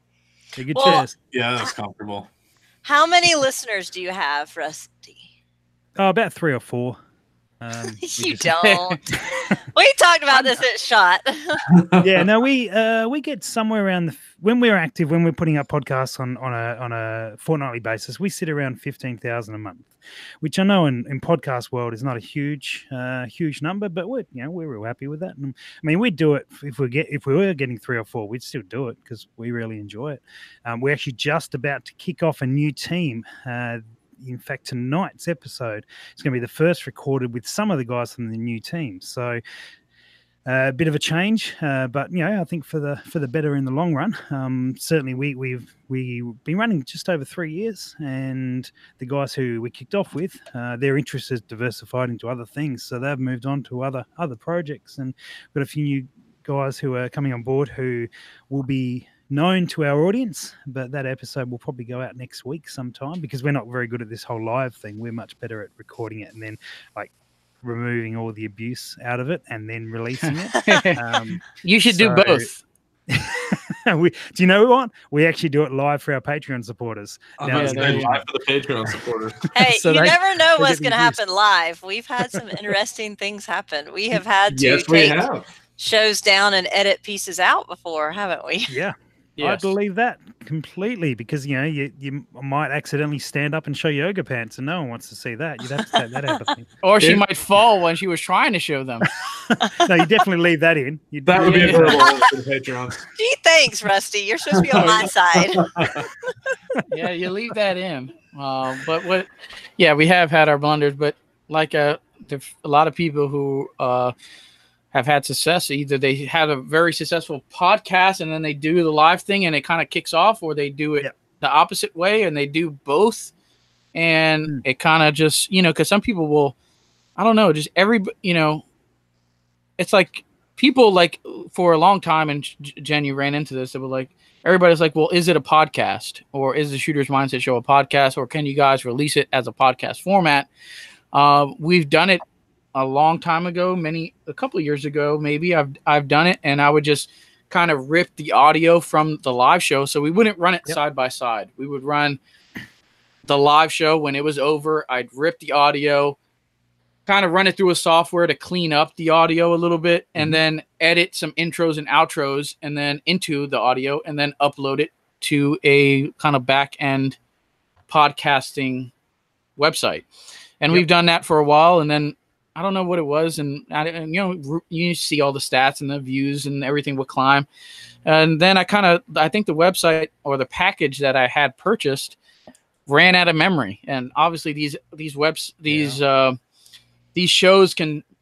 Take a chest. Yeah, that's comfortable. How many listeners do you have, Rusty? Oh, about 3 or 4. You don't. We talked about this at SHOT. Yeah, no, we get somewhere around the, when we're active, when we're putting up podcasts on a fortnightly basis, we sit around 15,000 a month, which I know in podcast world is not a huge number, but we're real happy with that. And, I mean, we'd do it if we were getting 3 or 4, we'd still do it because we really enjoy it. We're actually just about to kick off a new team. In fact, tonight's episode is going to be the first recorded with some of the guys from the new team. So a bit of a change, but I think for the better in the long run. Certainly, we've been running just over 3 years, and the guys who we kicked off with, their interest has diversified into other things, so they've moved on to other projects, and we've got a few new guys who are coming on board who will be known to our audience, but that episode will probably go out next week sometime because we're not very good at this whole live thing. We're much better at recording it and then removing all the abuse out of it and then releasing it. You should do both. Do you know what? We actually do it live for our Patreon supporters. Live for the Patreon supporters. Hey, so you never know what's going to happen live. We've had some interesting things happen. We have had to take shows down and edit pieces out before, haven't we? Yeah. Yes. I believe that completely because, you might accidentally stand up and show yoga pants and no one wants to see that. You'd have to take that out of things. Or she might fall when she was trying to show them. No, you definitely leave that in. That would be a horrible for the Patreon. Gee, thanks, Rusty. You're supposed to be on my side. Yeah, you leave that in. We have had our blunders, but a lot of people who have had success. Either they had a very successful podcast and then they do the live thing and it kind of kicks off, or they do it the opposite way and they do both. And it kind of just, because some people will, I don't know, just it's like people for a long time, and Jen, you ran into this, they were like, everybody's like, well, is it a podcast, or is the Shooter's Mindset Show a podcast, or can you guys release it as a podcast format? We've done it a long time ago, a couple of years ago, maybe I've done it, and I would just kind of rip the audio from the live show. So we wouldn't run it side by side. We would run the live show. When it was over, I'd rip the audio, kind of run it through a software to clean up the audio a little bit, and then edit some intros and outros, and then into the audio, and then upload it to a kind of back end podcasting website. And we've done that for a while, and then I don't know what it was, and you see all the stats and the views and everything would climb, and then I think the website or the package that I had purchased ran out of memory, and obviously these shows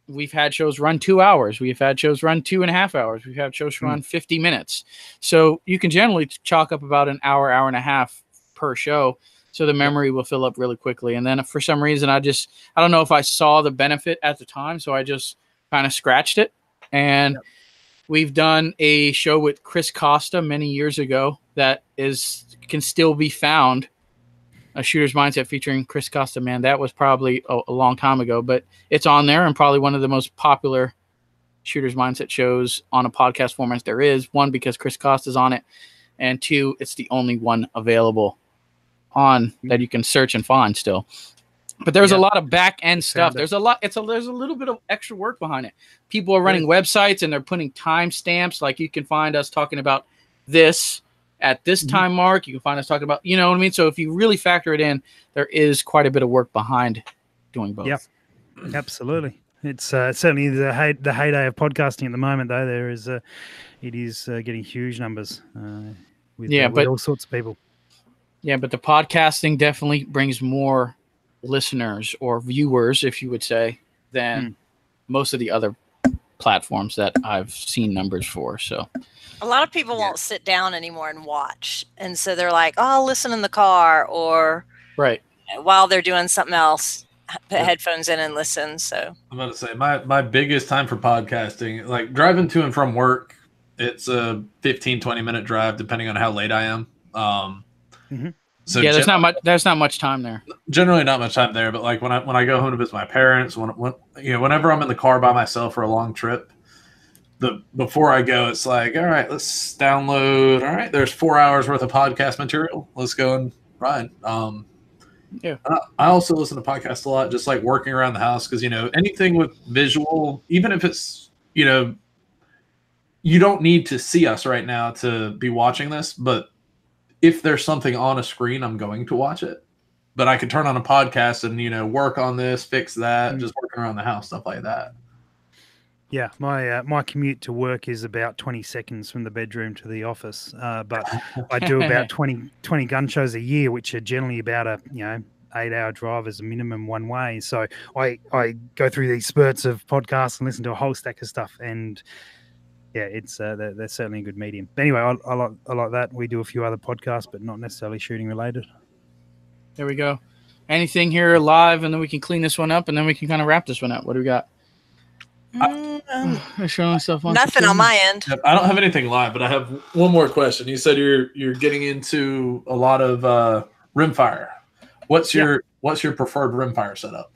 we've had shows run 2 hours, we've had shows run 2.5 hours, we've had shows run 50 minutes, so you can generally chalk up about an hour and a half per show. So the memory will fill up really quickly. And then for some reason, I don't know if I saw the benefit at the time, so I just kind of scratched it. And we've done a show with Chris Costa many years ago that can still be found, a Shooter's Mindset featuring Chris Costa. Man, that was probably a long time ago, but it's on there and probably one of the most popular Shooter's Mindset shows on a podcast format there is. One, because Chris Costa's on it, and two, it's the only one available on that you can search and find still. But there's a lot of back end stuff. There's a lot. There's a little bit of extra work behind it. People are running websites and they're putting timestamps. Like, you can find us talking about this at this time mark. You can find us talking about, you know what I mean? So if you really factor it in, there is quite a bit of work behind doing both. Yeah, absolutely. It's certainly the heyday of podcasting at the moment, though. It is getting huge numbers with all sorts of people. Yeah, but the podcasting definitely brings more listeners or viewers, if you would say, than most of the other platforms that I've seen numbers for. So a lot of people won't sit down anymore and watch. And so they're like, oh, I'll listen in the car, or while they're doing something else, put headphones in and listen. So I'm about to say my biggest time for podcasting, like driving to and from work, it's a 15, 20-minute drive, depending on how late I am. So yeah, there's not much time there. Generally not much time there, but like when I go home to visit my parents, whenever I'm in the car by myself for a long trip, before I go, it's like, all right, let's download. All right, there's 4 hours worth of podcast material. Let's go and run. Yeah. I also listen to podcasts a lot, just like working around the house. Cause you know, anything with visual, even if it's, you know, you don't need to see us right now to be watching this, but if there's something on a screen, I'm going to watch it, but I could turn on a podcast and, you know, work on this, fix that, just working around the house, stuff like that. Yeah, my commute to work is about 20 seconds from the bedroom to the office, but I do about 20 gun shows a year, which are generally about a 8-hour drive as a minimum one way. So I go through these spurts of podcasts and listen to a whole stack of stuff, and yeah, it's they're certainly a good medium. But anyway, I like that. We do a few other podcasts, but not necessarily shooting related. There we go. Anything here live, and then we can clean this one up, and then we can kind of wrap this one up. What do we got? Showing stuff on nothing on my end. I don't have anything live, but I have one more question. You said you're getting into a lot of rimfire. What's your preferred rimfire setup?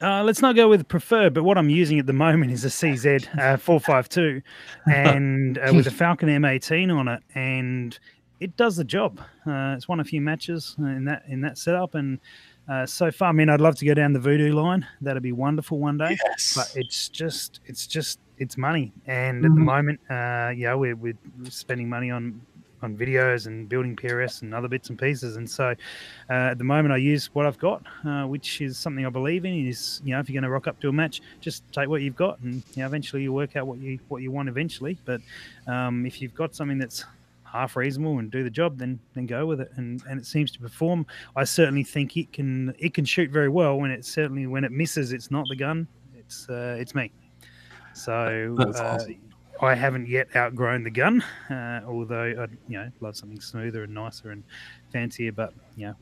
Let's not go with preferred, but what I'm using at the moment is a CZ 452, and with a Falcon M18 on it, and it does the job. It's won a few matches in that setup, and so far, I mean, I'd love to go down the Voodoo line. That'd be wonderful one day. Yes. But it's money. And at the moment, we're spending money on videos and building PRS and other bits and pieces. And so at the moment, I use what I've got, which is something I believe in. Is, you know, if you're going to rock up to a match, just take what you've got, and you know, eventually you work out what you want eventually. But if you've got something that's half reasonable and do the job, then go with it, and it seems to perform. I certainly think it can shoot very well. When it certainly, when it misses, it's not the gun, it's me. So awesome. I haven't yet outgrown the gun, although I'd love something smoother and nicer and fancier, but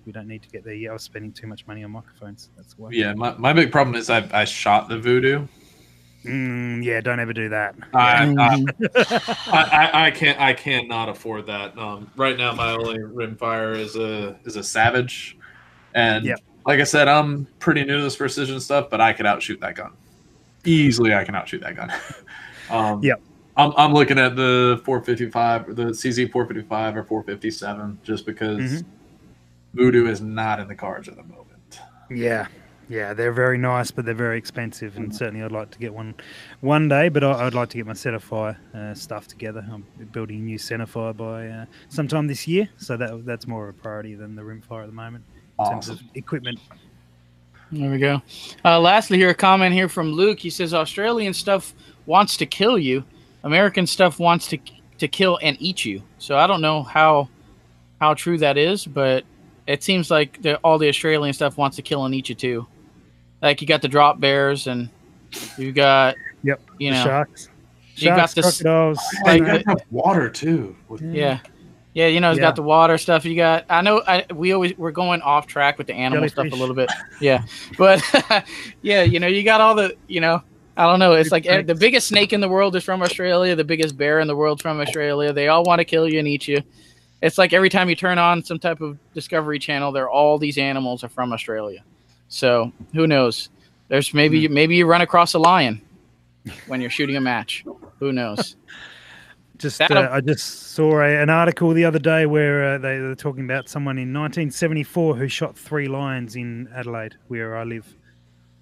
we don't need to get there yet. I was spending too much money on microphones, that's why. Yeah, my big problem is I shot the Voodoo. Yeah, don't ever do that. I cannot afford that. Right now, my only rimfire is a Savage, and like I said, I'm pretty new to this precision stuff, but I could outshoot that gun easily. I'm looking at the 455, the CZ 455 or 457, just because Voodoo is not in the cards at the moment. Yeah. Yeah, they're very nice, but they're very expensive, and certainly I'd like to get one day. But I'd like to get my centerfire stuff together. I'm building a new centerfire by sometime this year, so that's more of a priority than the rimfire at the moment in terms of equipment. There we go. Lastly, here a comment here from Luke. He says Australian stuff wants to kill you, American stuff wants to kill and eat you. So I don't know how true that is, but it seems like all the Australian stuff wants to kill and eat you too. Like you got the drop bears, and you got sharks. You got the crocodiles. Like, they got water too. Yeah. You know, it's got the water stuff. You got. I know. We're going off track with the animal stuff a little bit. Yeah, but you got all the. I don't know. It's like the biggest snake in the world is from Australia. The biggest bear in the world is from Australia. They all want to kill you and eat you. It's like every time you turn on some type of Discovery Channel, all these animals are from Australia. So who knows? There's maybe you run across a lion when you're shooting a match. Who knows? I just saw an article the other day where they were talking about someone in 1974 who shot 3 lions in Adelaide, where I live.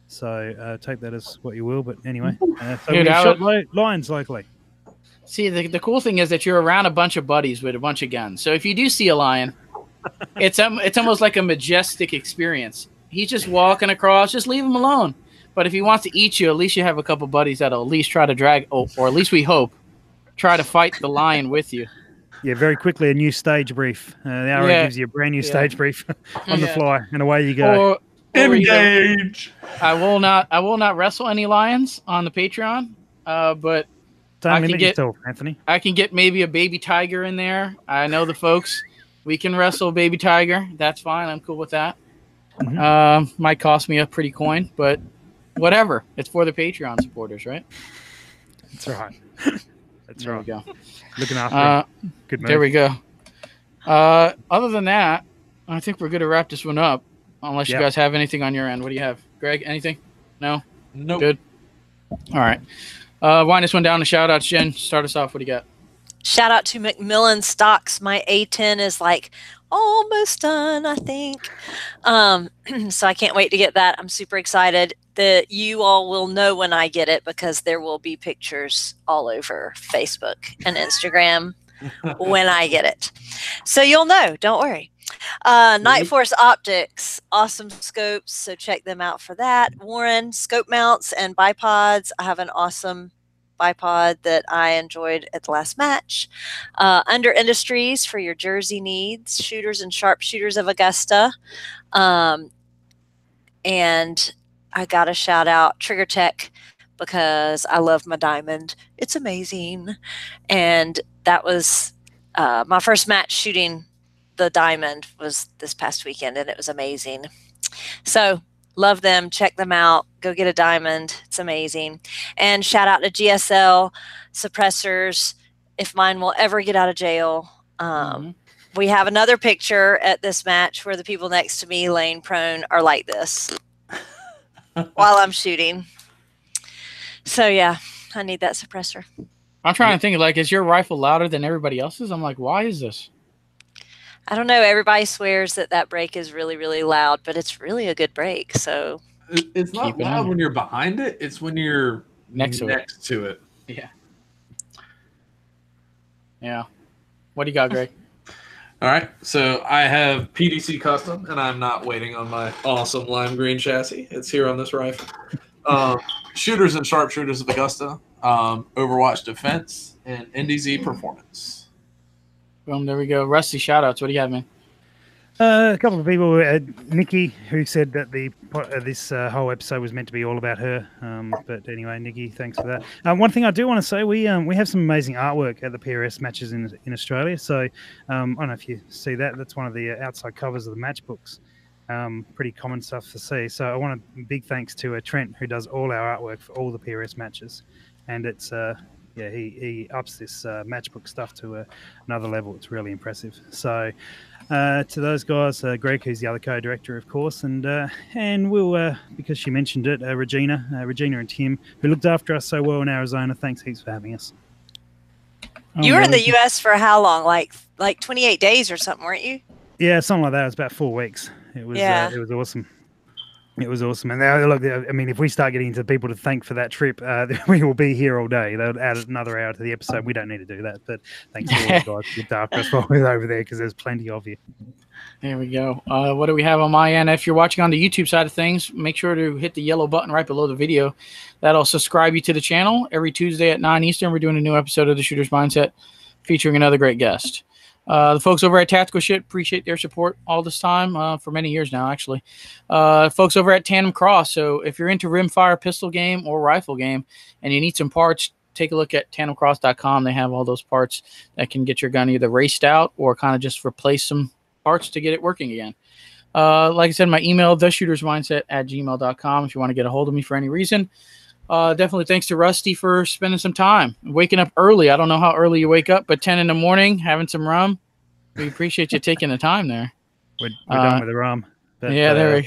So take that as what you will. But anyway, we shot lions locally. See, the cool thing is that you're around a bunch of buddies with a bunch of guns. So if you do see a lion, it's almost like a majestic experience. He's just walking across. Just leave him alone. But if he wants to eat you, at least you have a couple buddies that'll at least try to or at least we hope, try to fight the lion with you. Yeah, very quickly, a new stage brief. The RA gives you a brand new stage brief on the fly, and away you go. Engage. I will not wrestle any lions on the Patreon, but. I can get maybe a baby tiger in there. I know the folks. We can wrestle baby tiger. That's fine. I'm cool with that. Might cost me a pretty coin, but whatever. It's for the Patreon supporters, right? That's right. That's right. There we go. Looking after it. Good move. There we go. Other than that, I think we're going to wrap this one up, unless you guys have anything on your end. What do you have? Greg, anything? No? Nope. Good. All right. Wind this one down and shout outs, Jen. Start us off. What do you got? Shout out to McMillan Stocks. My A10 is like almost done, I think. So I can't wait to get that. I'm super excited. You all will know when I get it because there will be pictures all over Facebook and Instagram when I get it. So you'll know. Don't worry. Night Force Optics, awesome scopes, so check them out for that. Warren, scope mounts and bipods. I have an awesome bipod that I enjoyed at the last match. Under Industries for your jersey needs, shooters and sharpshooters of Augusta. And I got a shout out Trigger Tech because I love my diamond. It's amazing. And that was my first match shooting the diamond was this past weekend, and it was amazing. So love them. Check them out. Go get a diamond. It's amazing. And shout out to GSL Suppressors. If mine will ever get out of jail. We have another picture at this match where the people next to me laying prone are like this while I'm shooting. So yeah, I need that suppressor. I'm trying to think, like, is your rifle louder than everybody else's? I'm like, why is this? I don't know. Everybody swears that that break is really, really loud, but it's really a good break. So it's not loud when you're behind it. It's when you're next to it. Yeah. Yeah. What do you got, Greg? All right. So I have PDC Custom, and I'm not waiting on my awesome lime green chassis. It's here on this rifle. Shooters and Sharpshooters of Augusta, Overwatch Defense, and NDZ Performance. Boom, there we go. Rusty, shout-outs. What do you have, man? A couple of people. Nikki, who said that this whole episode was meant to be all about her. But anyway, Nikki, thanks for that. One thing I do want to say, we have some amazing artwork at the PRS matches in Australia. So I don't know if you see that. That's one of the outside covers of the match books. Pretty common stuff to see. So I want a big thanks to Trent, who does all our artwork for all the PRS matches. And it's... yeah, he ups this matchbook stuff to another level. It's really impressive. So to those guys, Greg, who's the other co-director, of course, and we'll, because she mentioned it, Regina and Tim, who looked after us so well in Arizona. Thanks heaps for having us. You were in the U.S. for how long? Like 28 days or something, weren't you? Yeah, something like that. It was about 4 weeks. It was, it was awesome. It was awesome. And look, I mean, if we start getting to people to thank for that trip, we will be here all day. They'll add another hour to the episode. We don't need to do that. But thanks to all the guys who looked after us while we were over there, because there's plenty of you. There we go. What do we have on my end? If you're watching on the YouTube side of things, make sure to hit the yellow button right below the video. That'll subscribe you to the channel. Every Tuesday at 9 Eastern, we're doing a new episode of The Shooter's Mindset featuring another great guest. The folks over at Tactical Shit, appreciate their support all this time, for many years now, actually. Folks over at Tandem Cross, so if you're into rimfire pistol game or rifle game and you need some parts, take a look at tandemcross.com. They have all those parts that can get your gun either raced out or kind of just replace some parts to get it working again. Like I said, my email, theshootersmindset@gmail.com if you want to get a hold of me for any reason. Definitely thanks to Rusty for spending some time waking up early. I don't know how early you wake up, but 10 in the morning, having some rum. We appreciate you taking the time there. We're done with the rum. But, yeah, there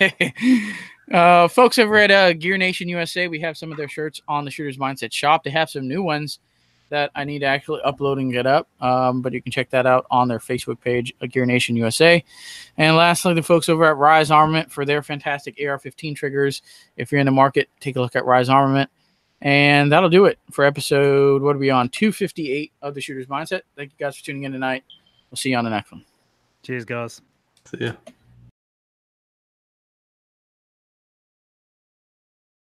we go. Folks over at Gear Nation USA, we have some of their shirts on the Shooter's Mindset shop. They have some new ones that I need to actually upload and get up. But you can check that out on their Facebook page, Gear Nation USA. And lastly, the folks over at Rise Armament for their fantastic AR-15 triggers. If you're in the market, take a look at Rise Armament. And that'll do it for episode, what are we on, 258 of The Shooter's Mindset. Thank you guys for tuning in tonight. We'll see you on the next one. Cheers, guys. See ya.